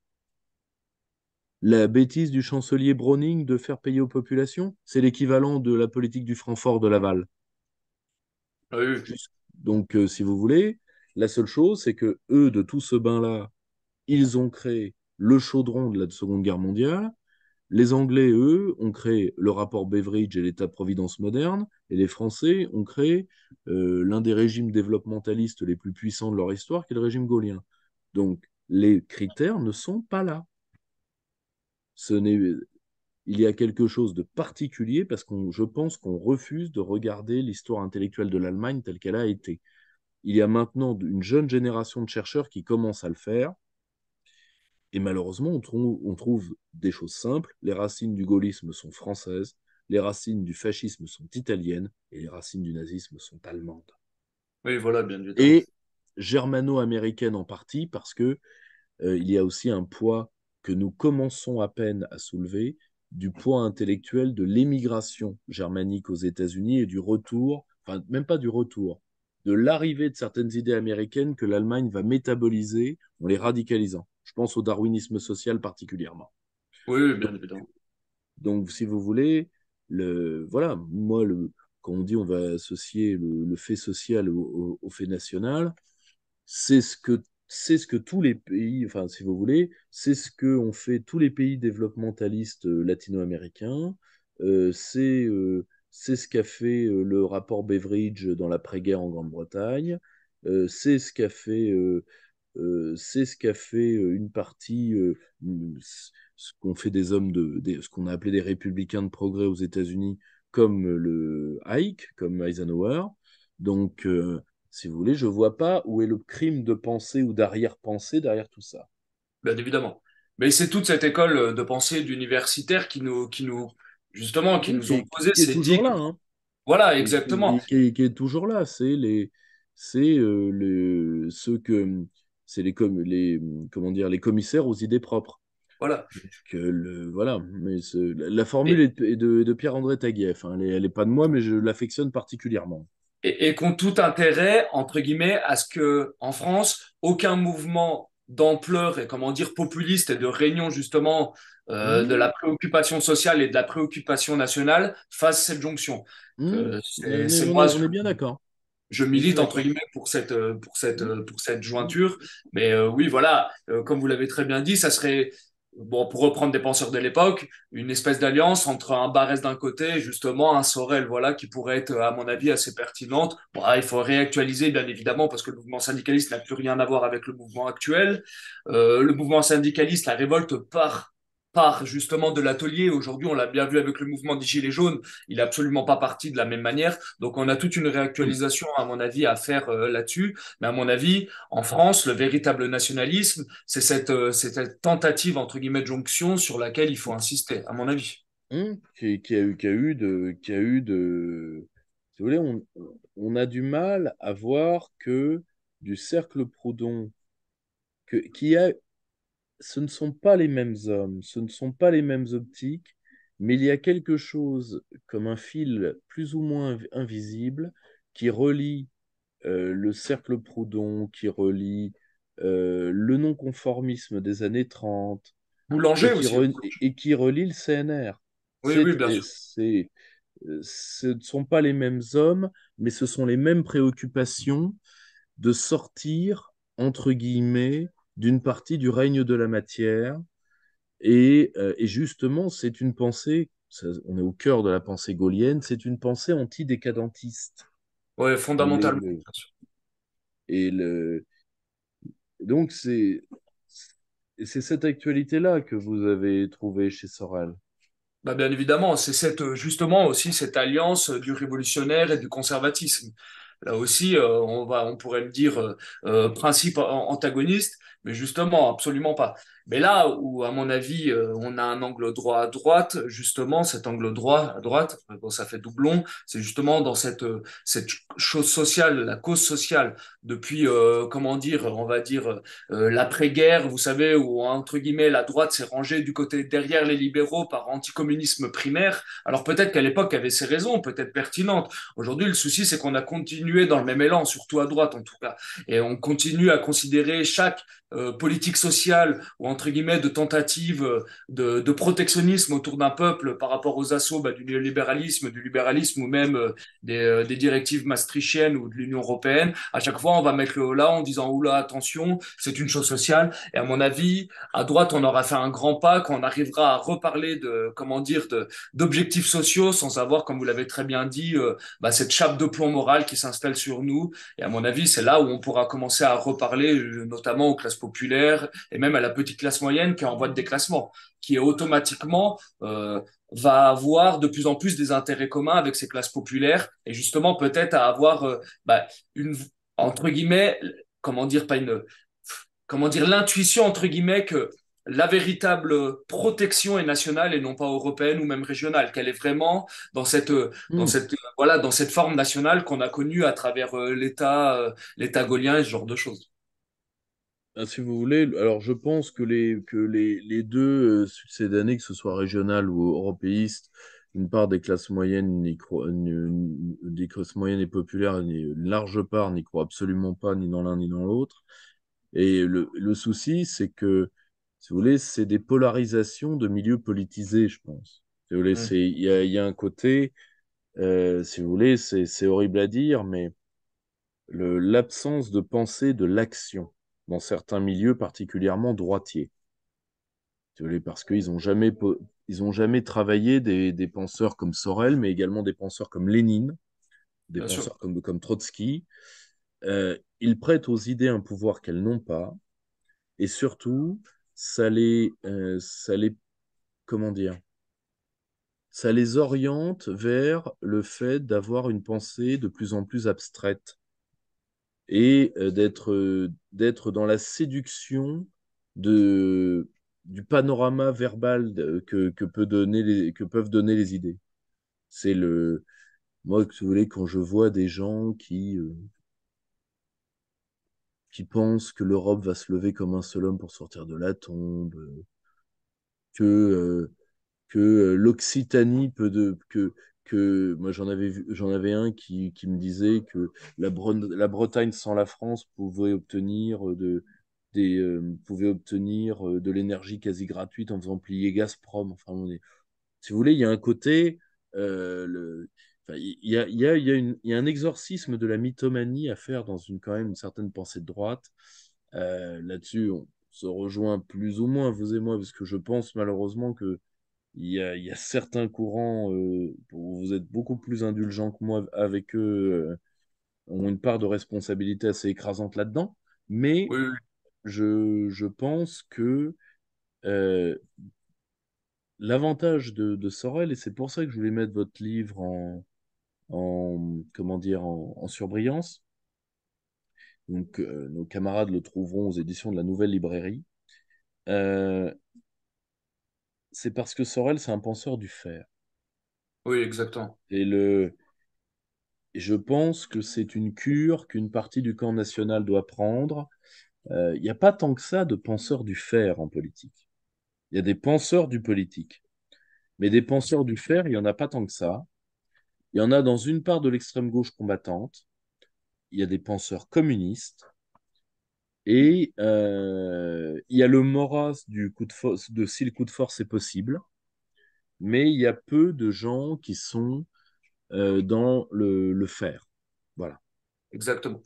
La bêtise du chancelier Browning de faire payer aux populations, c'est l'équivalent de la politique du Francfort de Laval. Ah oui. Donc, euh, si vous voulez, la seule chose, c'est que eux, de tout ce bain-là, ils ont créé le chaudron de la Seconde Guerre mondiale. Les Anglais, eux, ont créé le rapport Beveridge et l'État-providence moderne, et les Français ont créé euh, l'un des régimes développementalistes les plus puissants de leur histoire, qui est le régime gaullien. Donc, les critères ne sont pas là. Ce n'est... Il y a quelque chose de particulier, parce qu'on, je pense qu'on refuse de regarder l'histoire intellectuelle de l'Allemagne telle qu'elle a été. Il y a maintenant une jeune génération de chercheurs qui commence à le faire, et malheureusement, on trouve, on trouve des choses simples. Les racines du gaullisme sont françaises, les racines du fascisme sont italiennes, et les racines du nazisme sont allemandes. Oui, voilà, bien évidemment. Et germano-américaines en partie, parce que euh, il y a aussi un poids que nous commençons à peine à soulever, du poids intellectuel de l'émigration germanique aux États-Unis et du retour, enfin, même pas du retour, de l'arrivée de certaines idées américaines que l'Allemagne va métaboliser en les radicalisant. Je pense au darwinisme social particulièrement. Oui, bien évidemment. Donc, si vous voulez, le, voilà, moi, le, quand on dit on va associer le, le fait social au, au, au fait national, c'est ce que c'est ce que tous les pays, enfin, si vous voulez, c'est ce que on fait tous les pays développementalistes euh, latino-américains, euh, c'est euh, c'est ce qu'a fait euh, le rapport Beveridge dans l'après-guerre en Grande-Bretagne, euh, c'est ce qu'a fait euh, Euh, c'est ce qu'a fait une partie, euh, ce qu'ont fait des hommes, de, des, ce qu'on a appelé des républicains de progrès aux États-Unis, comme le Ike, comme Eisenhower. Donc, euh, si vous voulez, je ne vois pas où est le crime de pensée ou d'arrière-pensée derrière tout ça. Bien évidemment. Mais c'est toute cette école de pensée d'universitaires qui nous, qui nous, justement, qui, qui nous ont posé ces digues. Hein. Voilà, exactement. Qui, qui, qui est toujours là. C'est les, c'est euh, les, ceux que c'est les, com- les, comment dire, les commissaires aux idées propres. Voilà. Que le, voilà. Mais ce, la, la formule et, est de, de Pierre-André Taguieff. Hein. Elle n'est pas de moi, mais je l'affectionne particulièrement. Et, et qu'ont tout intérêt, entre guillemets, à ce qu'en France, aucun mouvement d'ampleur et, comment dire, populiste et de réunion, justement, euh, mmh. de la préoccupation sociale et de la préoccupation nationale fasse cette jonction. Mmh. Euh, c'est, c'est on, moi, on est bien d'accord. Je milite entre guillemets pour cette pour cette pour cette jointure, mais euh, oui voilà, euh, comme vous l'avez très bien dit, ça serait bon pour reprendre des penseurs de l'époque, une espèce d'alliance entre un Barrès d'un côté, et justement un Sorel voilà qui pourrait être à mon avis assez pertinente. Bon, ah, il faut réactualiser bien évidemment parce que le mouvement syndicaliste n'a plus rien à voir avec le mouvement actuel. Euh, le mouvement syndicaliste, la révolte part part justement de l'atelier. Aujourd'hui, on l'a bien vu avec le mouvement des Gilets jaunes, il n'est absolument pas parti de la même manière. Donc, on a toute une réactualisation, à mon avis, à faire euh, là-dessus. Mais à mon avis, en France, le véritable nationalisme, c'est cette, euh, c'est cette tentative, entre guillemets, de jonction sur laquelle il faut insister, à mon avis. Mmh, qui, qui, a eu, qui a eu de... Qui a eu de... Si vous voulez, on, on a du mal à voir que du cercle Proudhon, que, qui a... ce ne sont pas les mêmes hommes, ce ne sont pas les mêmes optiques, mais il y a quelque chose comme un fil plus ou moins invisible qui relie euh, le cercle Proudhon, qui relie euh, le non-conformisme des années trente, Boulanger et qui, aussi, re... et qui relie le C N R. Oui, oui, bien sûr. Ce ne sont pas les mêmes hommes, mais ce sont les mêmes préoccupations de sortir, entre guillemets, d'une partie du règne de la matière. Et, euh, et justement, c'est une pensée, ça, on est au cœur de la pensée gaullienne, c'est une pensée antidécadentiste. Oui, fondamentalement. Et, le, et le, donc, c'est cette actualité-là que vous avez trouvée chez Sorel. Bah bien évidemment, c'est cette, justement aussi cette alliance du révolutionnaire et du conservatisme. Là aussi, euh, on, va, on pourrait me dire euh, euh, principe antagoniste, mais justement, absolument pas. Mais là où, à mon avis, euh, on a un angle droit à droite, justement, cet angle droit à droite, bon, ça fait doublon, c'est justement dans cette, euh, cette chose sociale, la cause sociale, depuis, euh, comment dire, on va dire, euh, l'après-guerre, vous savez, où, entre guillemets, la droite s'est rangée du côté derrière les libéraux par anticommunisme primaire. Alors peut-être qu'à l'époque, il y avait ses raisons, peut-être pertinentes. Aujourd'hui, le souci, c'est qu'on a continué dans le même élan, surtout à droite, en tout cas. Et on continue à considérer chaque euh, politique sociale, ou entre guillemets, de tentatives de, de protectionnisme autour d'un peuple par rapport aux assauts bah, du néolibéralisme, du libéralisme ou même euh, des, euh, des directives maastrichtiennes ou de l'Union européenne. À chaque fois, on va mettre le holà en disant « Oula, attention, c'est une chose sociale ». Et à mon avis, à droite, on aura fait un grand pas quand on arrivera à reparler de, comment dire, de, d'objectifs sociaux sans avoir, comme vous l'avez très bien dit, euh, bah, cette chape de plomb morale qui s'installe sur nous. Et à mon avis, c'est là où on pourra commencer à reparler, notamment aux classes populaires et même à la petite classe moyenne qui est en voie de déclassement, qui est automatiquement euh, va avoir de plus en plus des intérêts communs avec ces classes populaires et justement peut-être à avoir euh, bah, une entre guillemets comment dire pas une comment dire l'intuition entre guillemets que la véritable protection est nationale et non pas européenne ou même régionale, qu'elle est vraiment dans cette, mmh. dans cette, voilà, dans cette forme nationale qu'on a connue à travers euh, l'État, euh, l'État gaullien et ce genre de choses. Si vous voulez, alors je pense que les, que les, les deux euh, succédanés, que ce soit régional ou européiste, une part des classes moyennes, n'y croient, une, une, des classes moyennes et populaires, une large part n'y croit absolument pas, ni dans l'un ni dans l'autre. Et le, le souci, c'est que, si vous voulez, c'est des polarisations de milieux politisés, je pense. Si vous voulez, il y a, y a un côté, euh, si vous voulez, c'est horrible à dire, mais l'absence de pensée de l'action dans certains milieux particulièrement droitiers. Parce qu'ils n'ont jamais, jamais travaillé des, des penseurs comme Sorel, mais également des penseurs comme Lénine, des Bien penseurs sûr. comme, comme Trotsky. Euh, ils prêtent aux idées un pouvoir qu'elles n'ont pas, et surtout, ça les, euh, ça les, comment dire, ça les oriente vers le fait d'avoir une pensée de plus en plus abstraite, et d'être d'être dans la séduction de du panorama verbal que que peut donner les, que peuvent donner les idées. C'est le moi si vous voulez quand je vois des gens qui euh, qui pensent que l'Europe va se lever comme un seul homme pour sortir de la tombe, que euh, que l'Occitanie peut de que que moi j'en avais vu, j'en avais un qui, qui me disait que la, Bre la Bretagne sans la France pouvait obtenir de, des, euh, pouvait obtenir de l'énergie quasi gratuite en faisant plier Gazprom. Enfin, on est... si vous voulez, il y a un côté, euh, le... enfin, il y a, il y a, il y a une, il y a un exorcisme de la mythomanie à faire dans une quand même une certaine pensée de droite. Euh, là-dessus, on se rejoint plus ou moins, vous et moi, parce que je pense malheureusement que Il y, a, il y a certains courants euh, où vous êtes beaucoup plus indulgents que moi avec eux, euh, ont une part de responsabilité assez écrasante là-dedans, mais oui. je, je pense que euh, l'avantage de, de Sorel, et c'est pour ça que je voulais mettre votre livre en, en comment dire, en, en surbrillance. Donc, euh, nos camarades le trouveront aux éditions de la Nouvelle Librairie. Euh, c'est parce que Sorel, c'est un penseur du faire. Oui, exactement. Et le... je pense que c'est une cure qu'une partie du camp national doit prendre. Il euh, n'y a pas tant que ça de penseurs du faire en politique. Il y a des penseurs du politique. Mais des penseurs du faire, il n'y en a pas tant que ça. Il y en a dans une part de l'extrême-gauche combattante. Il y a des penseurs communistes. Et euh, il y a le Maurras du coup de force, de si le coup de force est possible. Mais il y a peu de gens qui sont euh, dans le, le faire. Voilà. Exactement.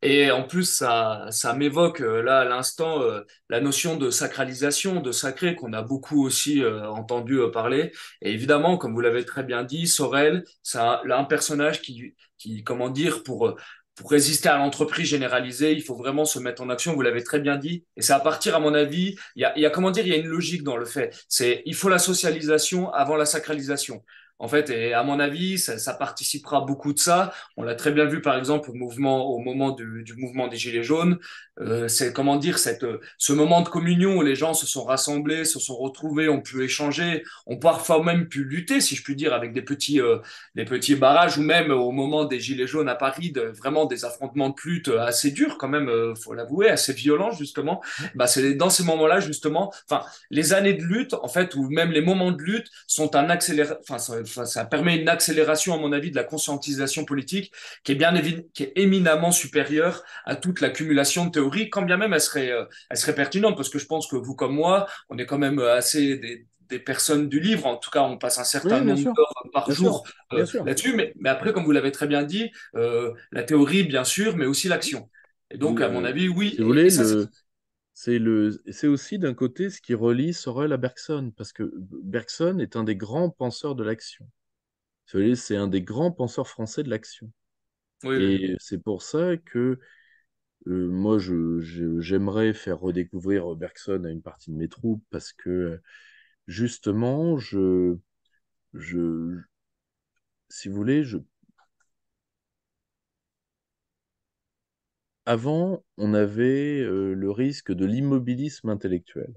Et en plus, ça, ça m'évoque là à l'instant euh, la notion de sacralisation, de sacré, qu'on a beaucoup aussi euh, entendu euh, parler. Et évidemment, comme vous l'avez très bien dit, Sorel, c'est un, un personnage qui, qui, comment dire, pour, pour résister à l'entreprise généralisée, il faut vraiment se mettre en action, vous l'avez très bien dit. Et c'est à partir, à mon avis, il y a, y a, comment dire, il y a une logique dans le fait. C'est, il faut la socialisation avant la sacralisation. En fait, et à mon avis, ça, ça participera beaucoup de ça. On l'a très bien vu, par exemple, au mouvement, au moment du, du mouvement des Gilets jaunes. Euh, c'est comment dire, cette, ce moment de communion où les gens se sont rassemblés, se sont retrouvés, ont pu échanger, ont parfois même pu lutter, si je puis dire, avec des petits, euh, des petits barrages, ou même au moment des Gilets jaunes à Paris, de, vraiment des affrontements de lutte assez durs, quand même, euh, faut l'avouer, assez violents justement. Bah, c'est dans ces moments-là justement, enfin, les années de lutte, en fait, ou même les moments de lutte sont un accélérateur. Enfin, ça permet une accélération, à mon avis, de la conscientisation politique qui est bien qui est éminemment supérieure à toute l'accumulation de théories, quand bien même elle serait, euh, elle serait pertinente, parce que je pense que vous comme moi, on est quand même assez des, des personnes du livre, en tout cas on passe un certain oui, nombre d'heures par bien jour euh, là-dessus, mais, mais après, comme vous l'avez très bien dit, euh, la théorie bien sûr, mais aussi l'action. Et donc, le, à mon avis, oui. Si vous voulez, c'est le, c'est aussi d'un côté ce qui relie Sorel à Bergson, parce que Bergson est un des grands penseurs de l'action. C'est un des grands penseurs français de l'action. Oui, et oui. C'est pour ça que euh, moi, je, je, j'aimerais faire redécouvrir Bergson à une partie de mes troupes, parce que justement, je, je, si vous voulez, je... Avant, on avait euh, le risque de l'immobilisme intellectuel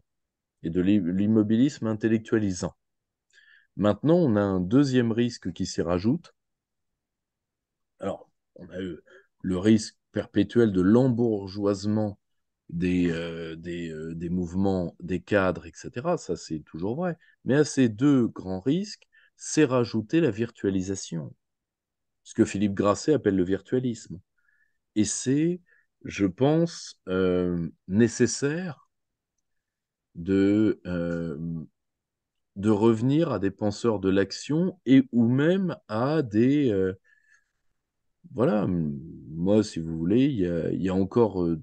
et de l'immobilisme intellectualisant. Maintenant, on a un deuxième risque qui s'y rajoute. Alors, on a eu le risque perpétuel de l'embourgeoisement des, euh, des, euh, des mouvements, des cadres, et cetera. Ça, c'est toujours vrai. Mais à ces deux grands risques, c'est rajouté la virtualisation, ce que Philippe Grasset appelle le virtualisme. Et c'est... je pense, euh, nécessaire de, euh, de revenir à des penseurs de l'action et ou même à des... Euh, voilà, moi, si vous voulez, il y a, y a encore euh,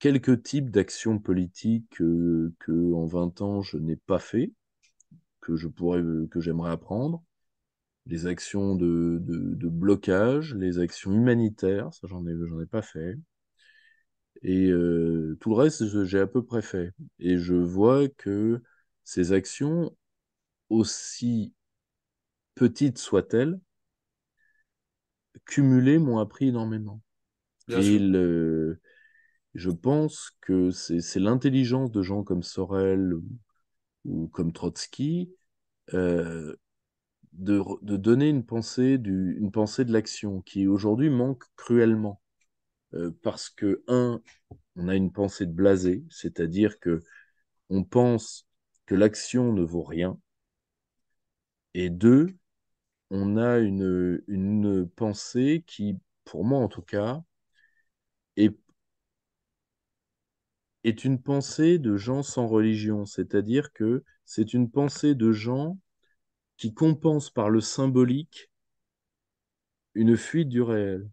quelques types d'actions politiques euh, que, en vingt ans, je n'ai pas fait, que je pourrais, euh, que j'aimerais apprendre. Les actions de, de, de blocage, les actions humanitaires, ça, j'en ai, j'en ai pas fait. Et euh, tout le reste, j'ai à peu près fait. Et je vois que ces actions, aussi petites soient-elles, cumulées m'ont appris énormément. Bien et le, je pense que c'est, c'est l'intelligence de gens comme Sorel ou, ou comme Trotsky euh, De, de donner une pensée, du, une pensée de l'action qui aujourd'hui manque cruellement. Euh, parce que, un, on a une pensée de blasé, c'est-à-dire que on pense que l'action ne vaut rien. Et deux, on a une, une pensée qui, pour moi en tout cas, est, est une pensée de gens sans religion, c'est-à-dire que c'est une pensée de gens qui compense par le symbolique une fuite du réel.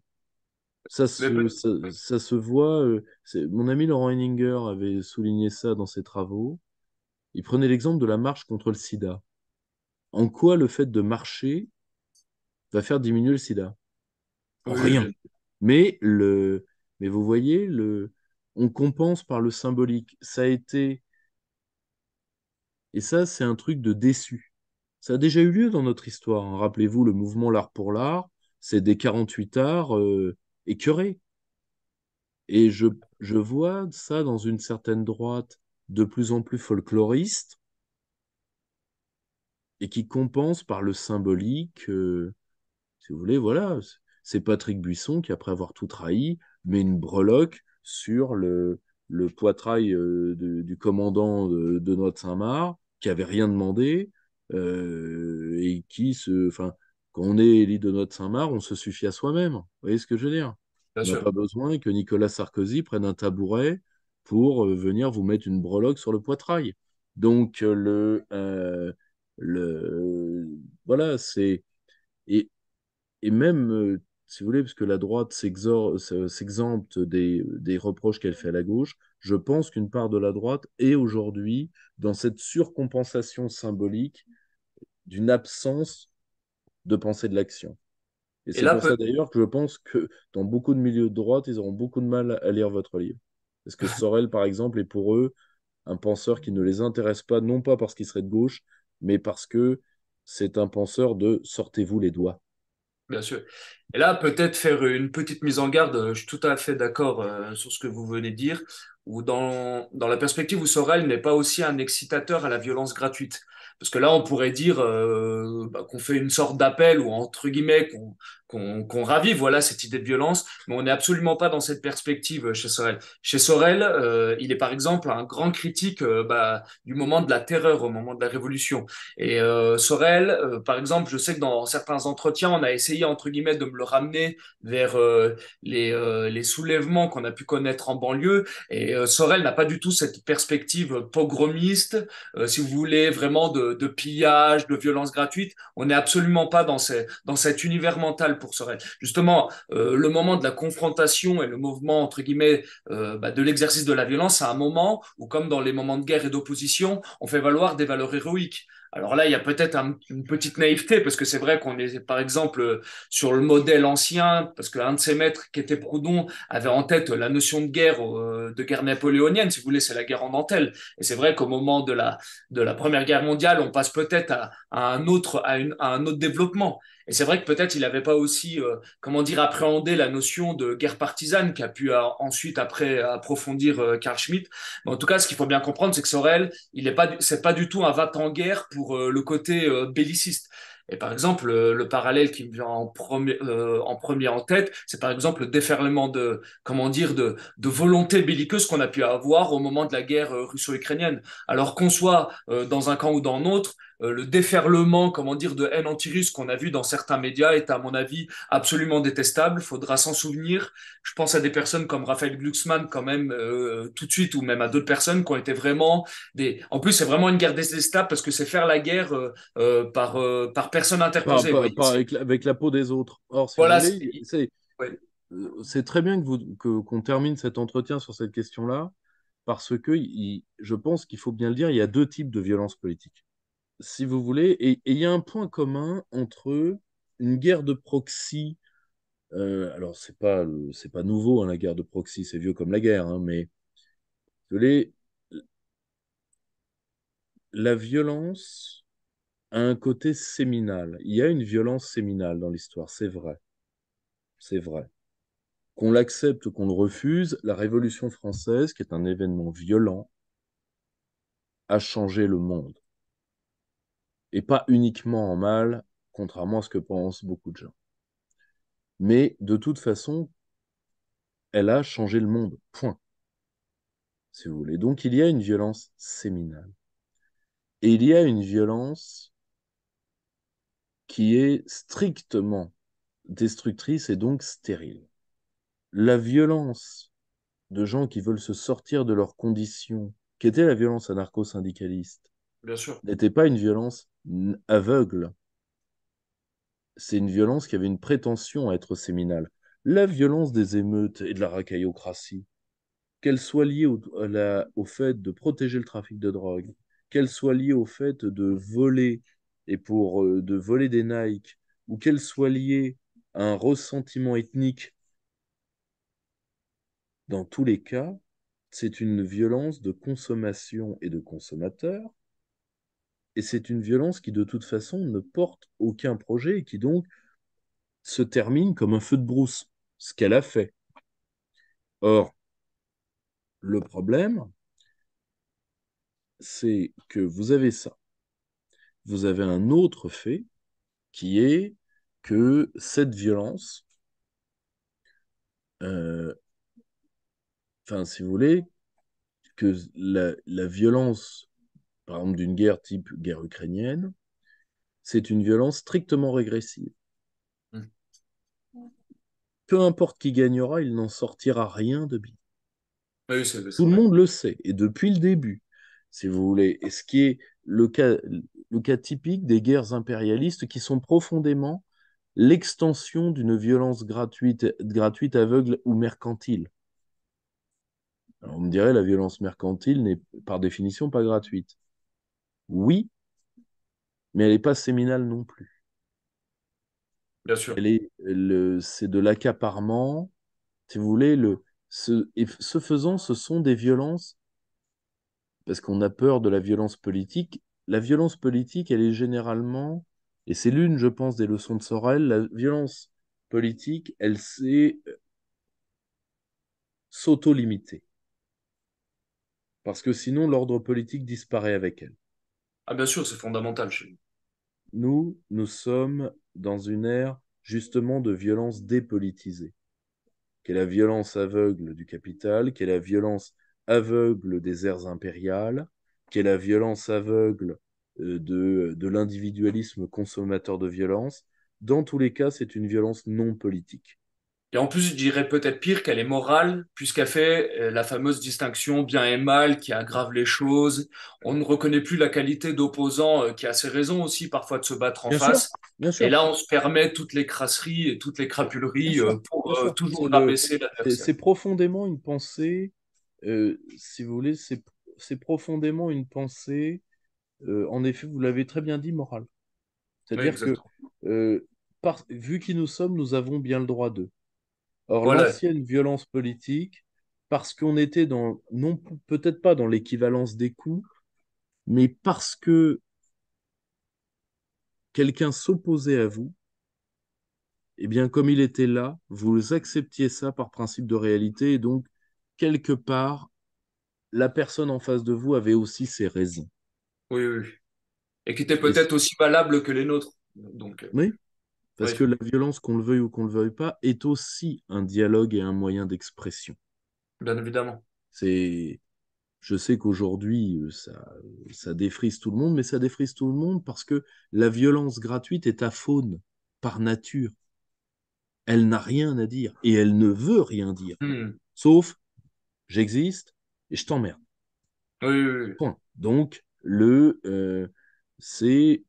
Ça se, ça, ça se voit... C'est, mon ami Laurent Henninger avait souligné ça dans ses travaux. Il prenait l'exemple de la marche contre le sida. En quoi le fait de marcher va faire diminuer le sida? Rien. Mais, le, mais vous voyez, le, on compense par le symbolique. Ça a été Et ça, c'est un truc de déçu. Ça a déjà eu lieu dans notre histoire. Hein. Rappelez-vous, le mouvement l'art pour l'art, c'est des quarante-huittards euh, écœurés. Et je, je vois ça dans une certaine droite de plus en plus folkloriste et qui compense par le symbolique. Euh, si vous voulez, voilà, c'est Patrick Buisson qui, après avoir tout trahi, met une breloque sur le, le poitrail euh, de, du commandant de, de notre Saint-Marc, qui n'avait rien demandé, euh, et qui se... Enfin, quand on est élite de notre Saint-Marc, on se suffit à soi-même. Vous voyez ce que je veux dire ? Bien sûr. On n'a pas besoin que Nicolas Sarkozy prenne un tabouret pour euh, venir vous mettre une breloque sur le poitrail. Donc, euh, le... Euh, le euh, voilà, c'est... Et, et même... Euh, si vous voulez, parce que la droite s'exempte des, des reproches qu'elle fait à la gauche, je pense qu'une part de la droite est aujourd'hui dans cette surcompensation symbolique d'une absence de pensée de l'action. Et, Et c'est pour peut... ça d'ailleurs que je pense que dans beaucoup de milieux de droite, ils auront beaucoup de mal à lire votre livre. Parce que Sorel, par exemple, est pour eux un penseur qui ne les intéresse pas, non pas parce qu'il serait de gauche, mais parce que c'est un penseur de « sortez-vous les doigts ». Bien sûr. Et là, peut-être faire une petite mise en garde, je suis tout à fait d'accord euh, sur ce que vous venez de dire, ou dans, dans la perspective où Sorel n'est pas aussi un excitateur à la violence gratuite. Parce que là, on pourrait dire euh, bah, qu'on fait une sorte d'appel, ou entre guillemets, qu'on qu'on, qu'on ravive voilà, cette idée de violence, mais on n'est absolument pas dans cette perspective chez Sorel. Chez Sorel, euh, il est par exemple un grand critique euh, bah, du moment de la terreur, au moment de la Révolution. Et euh, Sorel, euh, par exemple, je sais que dans certains entretiens, on a essayé, entre guillemets, de me le ramener vers euh, les, euh, les soulèvements qu'on a pu connaître en banlieue. Et euh, Sorel n'a pas du tout cette perspective pogromiste, euh, si vous voulez, vraiment de, de pillage, de violence gratuite. On n'est absolument pas dans, ces, dans cet univers mental pour Sorel. Justement, euh, le moment de la confrontation et le mouvement, entre guillemets, euh, bah, de l'exercice de la violence, c'est un moment où, comme dans les moments de guerre et d'opposition, on fait valoir des valeurs héroïques. Alors là, il y a peut-être un, une petite naïveté, parce que c'est vrai qu'on est, par exemple, sur le modèle ancien, parce qu'un de ses maîtres, qui était Proudhon, avait en tête la notion de guerre, euh, de guerre napoléonienne, si vous voulez, c'est la guerre en dentelle. Et c'est vrai qu'au moment de la, de la Première Guerre mondiale, on passe peut-être à, à un autre, à, une, à un autre développement. Et c'est vrai que peut-être il n'avait pas aussi, euh, comment dire, appréhendé la notion de guerre partisane qu'a pu euh, ensuite après approfondir euh, Carl Schmitt. Mais en tout cas, ce qu'il faut bien comprendre, c'est que Sorel, il n'est pas, c'est pas du tout un va-t-en-guerre pour euh, le côté euh, belliciste. Et par exemple, le, le parallèle qui me vient en premier, euh, en premier en tête, c'est par exemple le déferlement de, comment dire, de, de volonté belliqueuse qu'on a pu avoir au moment de la guerre euh, russo-ukrainienne. Alors qu'on soit euh, dans un camp ou dans l'autre, euh, le déferlement, comment dire, de haine anti-russe qu'on a vu dans certains médias est, à mon avis, absolument détestable. Faudra s'en souvenir. Je pense à des personnes comme Raphaël Glucksmann, quand même, euh, tout de suite, ou même à d'autres personnes qui ont été vraiment des. En plus, c'est vraiment une guerre détestable parce que c'est faire la guerre euh, euh, par euh, par personne interposée. Par, par, par, avec, avec la peau des autres. Or, si voilà, voulez, c'est, ouais. c'est très bien que vous que, qu'on termine cet entretien sur cette question-là, parce que il, je pense qu'il faut bien le dire, il y a deux types de violences politiques. Si vous voulez, et il y a un point commun entre une guerre de proxy, euh, alors c'est pas, c'est pas nouveau hein, la guerre de proxy, c'est vieux comme la guerre, hein, mais les, la violence a un côté séminal, il y a une violence séminale dans l'histoire, c'est vrai, c'est vrai. Qu'on l'accepte ou qu'on le refuse, la Révolution française, qui est un événement violent, a changé le monde. Et pas uniquement en mal, contrairement à ce que pensent beaucoup de gens. Mais de toute façon, elle a changé le monde, point. Si vous voulez. Donc il y a une violence séminale. Et il y a une violence qui est strictement destructrice et donc stérile. La violence de gens qui veulent se sortir de leurs conditions, qui était la violence anarcho-syndicaliste, bien sûr, n'était pas une violence aveugle. C'est une violence qui avait une prétention à être séminale. La violence des émeutes et de la racaillocratie, qu'elle soit liée au, la, au fait de protéger le trafic de drogue, qu'elle soit liée au fait de voler et pour euh, de voler des Nike, ou qu'elle soit liée à un ressentiment ethnique, dans tous les cas, c'est une violence de consommation et de consommateurs Et c'est une violence qui, de toute façon, ne porte aucun projet et qui, donc, se termine comme un feu de brousse, ce qu'elle a fait. Or, le problème, c'est que vous avez ça. Vous avez un autre fait qui est que cette violence, euh, enfin, si vous voulez, que la, la violence, par exemple, d'une guerre type guerre ukrainienne, c'est une violence strictement régressive. Mmh. Peu importe qui gagnera, il n'en sortira rien de bien. Oui, c'est, c'est Tout vrai. Le monde le sait, et depuis le début, si vous voulez. Et ce qui est le cas, le cas typique des guerres impérialistes qui sont profondément l'extension d'une violence gratuite, gratuite, aveugle ou mercantile. Alors on me dirait, la violence mercantile n'est par définition pas gratuite. Oui, mais elle n'est pas séminale non plus. Bien sûr. Elle est, le, c'est de l'accaparement, si vous voulez, le, ce, et ce faisant, ce sont des violences, parce qu'on a peur de la violence politique. La violence politique, elle est généralement, et c'est l'une, je pense, des leçons de Sorel, la violence politique, elle s'est s'auto-limitée. Parce que sinon, l'ordre politique disparaît avec elle. Ah bien sûr, c'est fondamental chez nous. Nous, nous sommes dans une ère, justement, de violence dépolitisée, qui est la violence aveugle du capital, qui est la violence aveugle des aires impériales, qui est la violence aveugle de, de l'individualisme consommateur de violence. Dans tous les cas, c'est une violence non politique. Et en plus, je dirais peut-être pire qu'elle est morale, puisqu'elle fait la fameuse distinction bien et mal qui aggrave les choses. On ne reconnaît plus la qualité d'opposant qui a ses raisons aussi parfois de se battre en bien face. Sûr, bien sûr. Et là, on se permet toutes les crasseries et toutes les crapuleries bien pour bien euh, toujours rabaisser l'adversaire. C'est, c'est profondément une pensée... Euh, si vous voulez, c'est, c'est profondément une pensée, euh, en effet, vous l'avez très bien dit, morale. C'est-à-dire oui, que, euh, par, vu qui nous sommes, nous avons bien le droit d'eux. Or, voilà. L'ancienne violence politique, parce qu'on était dans, non, peut-être pas dans l'équivalence des coups, mais parce que quelqu'un s'opposait à vous, et eh bien, comme il était là, vous acceptiez ça par principe de réalité, et donc, quelque part, la personne en face de vous avait aussi ses raisons. Oui, oui. Et qui était peut-être aussi valable que les nôtres. Donc, oui, parce oui. que la violence, qu'on le veuille ou qu'on ne le veuille pas, est aussi un dialogue et un moyen d'expression. Bien évidemment. C'est... Je sais qu'aujourd'hui, ça, ça défrise tout le monde, mais ça défrise tout le monde parce que la violence gratuite est aphone, par nature. Elle n'a rien à dire, et elle ne veut rien dire. Hmm. Sauf... j'existe et je t'emmerde. Oui, oui, oui. Point. Donc, le, euh, c'est...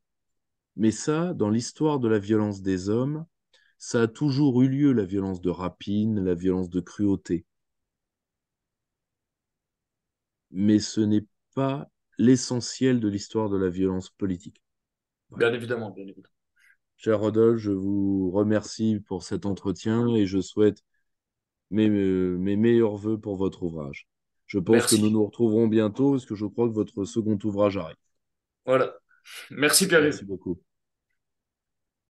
Mais ça, dans l'histoire de la violence des hommes, ça a toujours eu lieu, la violence de rapine, la violence de cruauté. Mais ce n'est pas l'essentiel de l'histoire de la violence politique. Voilà. Bien évidemment, bien évidemment. Cher Rodolphe, je vous remercie pour cet entretien et je souhaite Mes, mes meilleurs voeux pour votre ouvrage. Je pense Merci. Que nous nous retrouverons bientôt parce que je crois que votre second ouvrage arrive. Voilà. Merci Pierre. Merci beaucoup.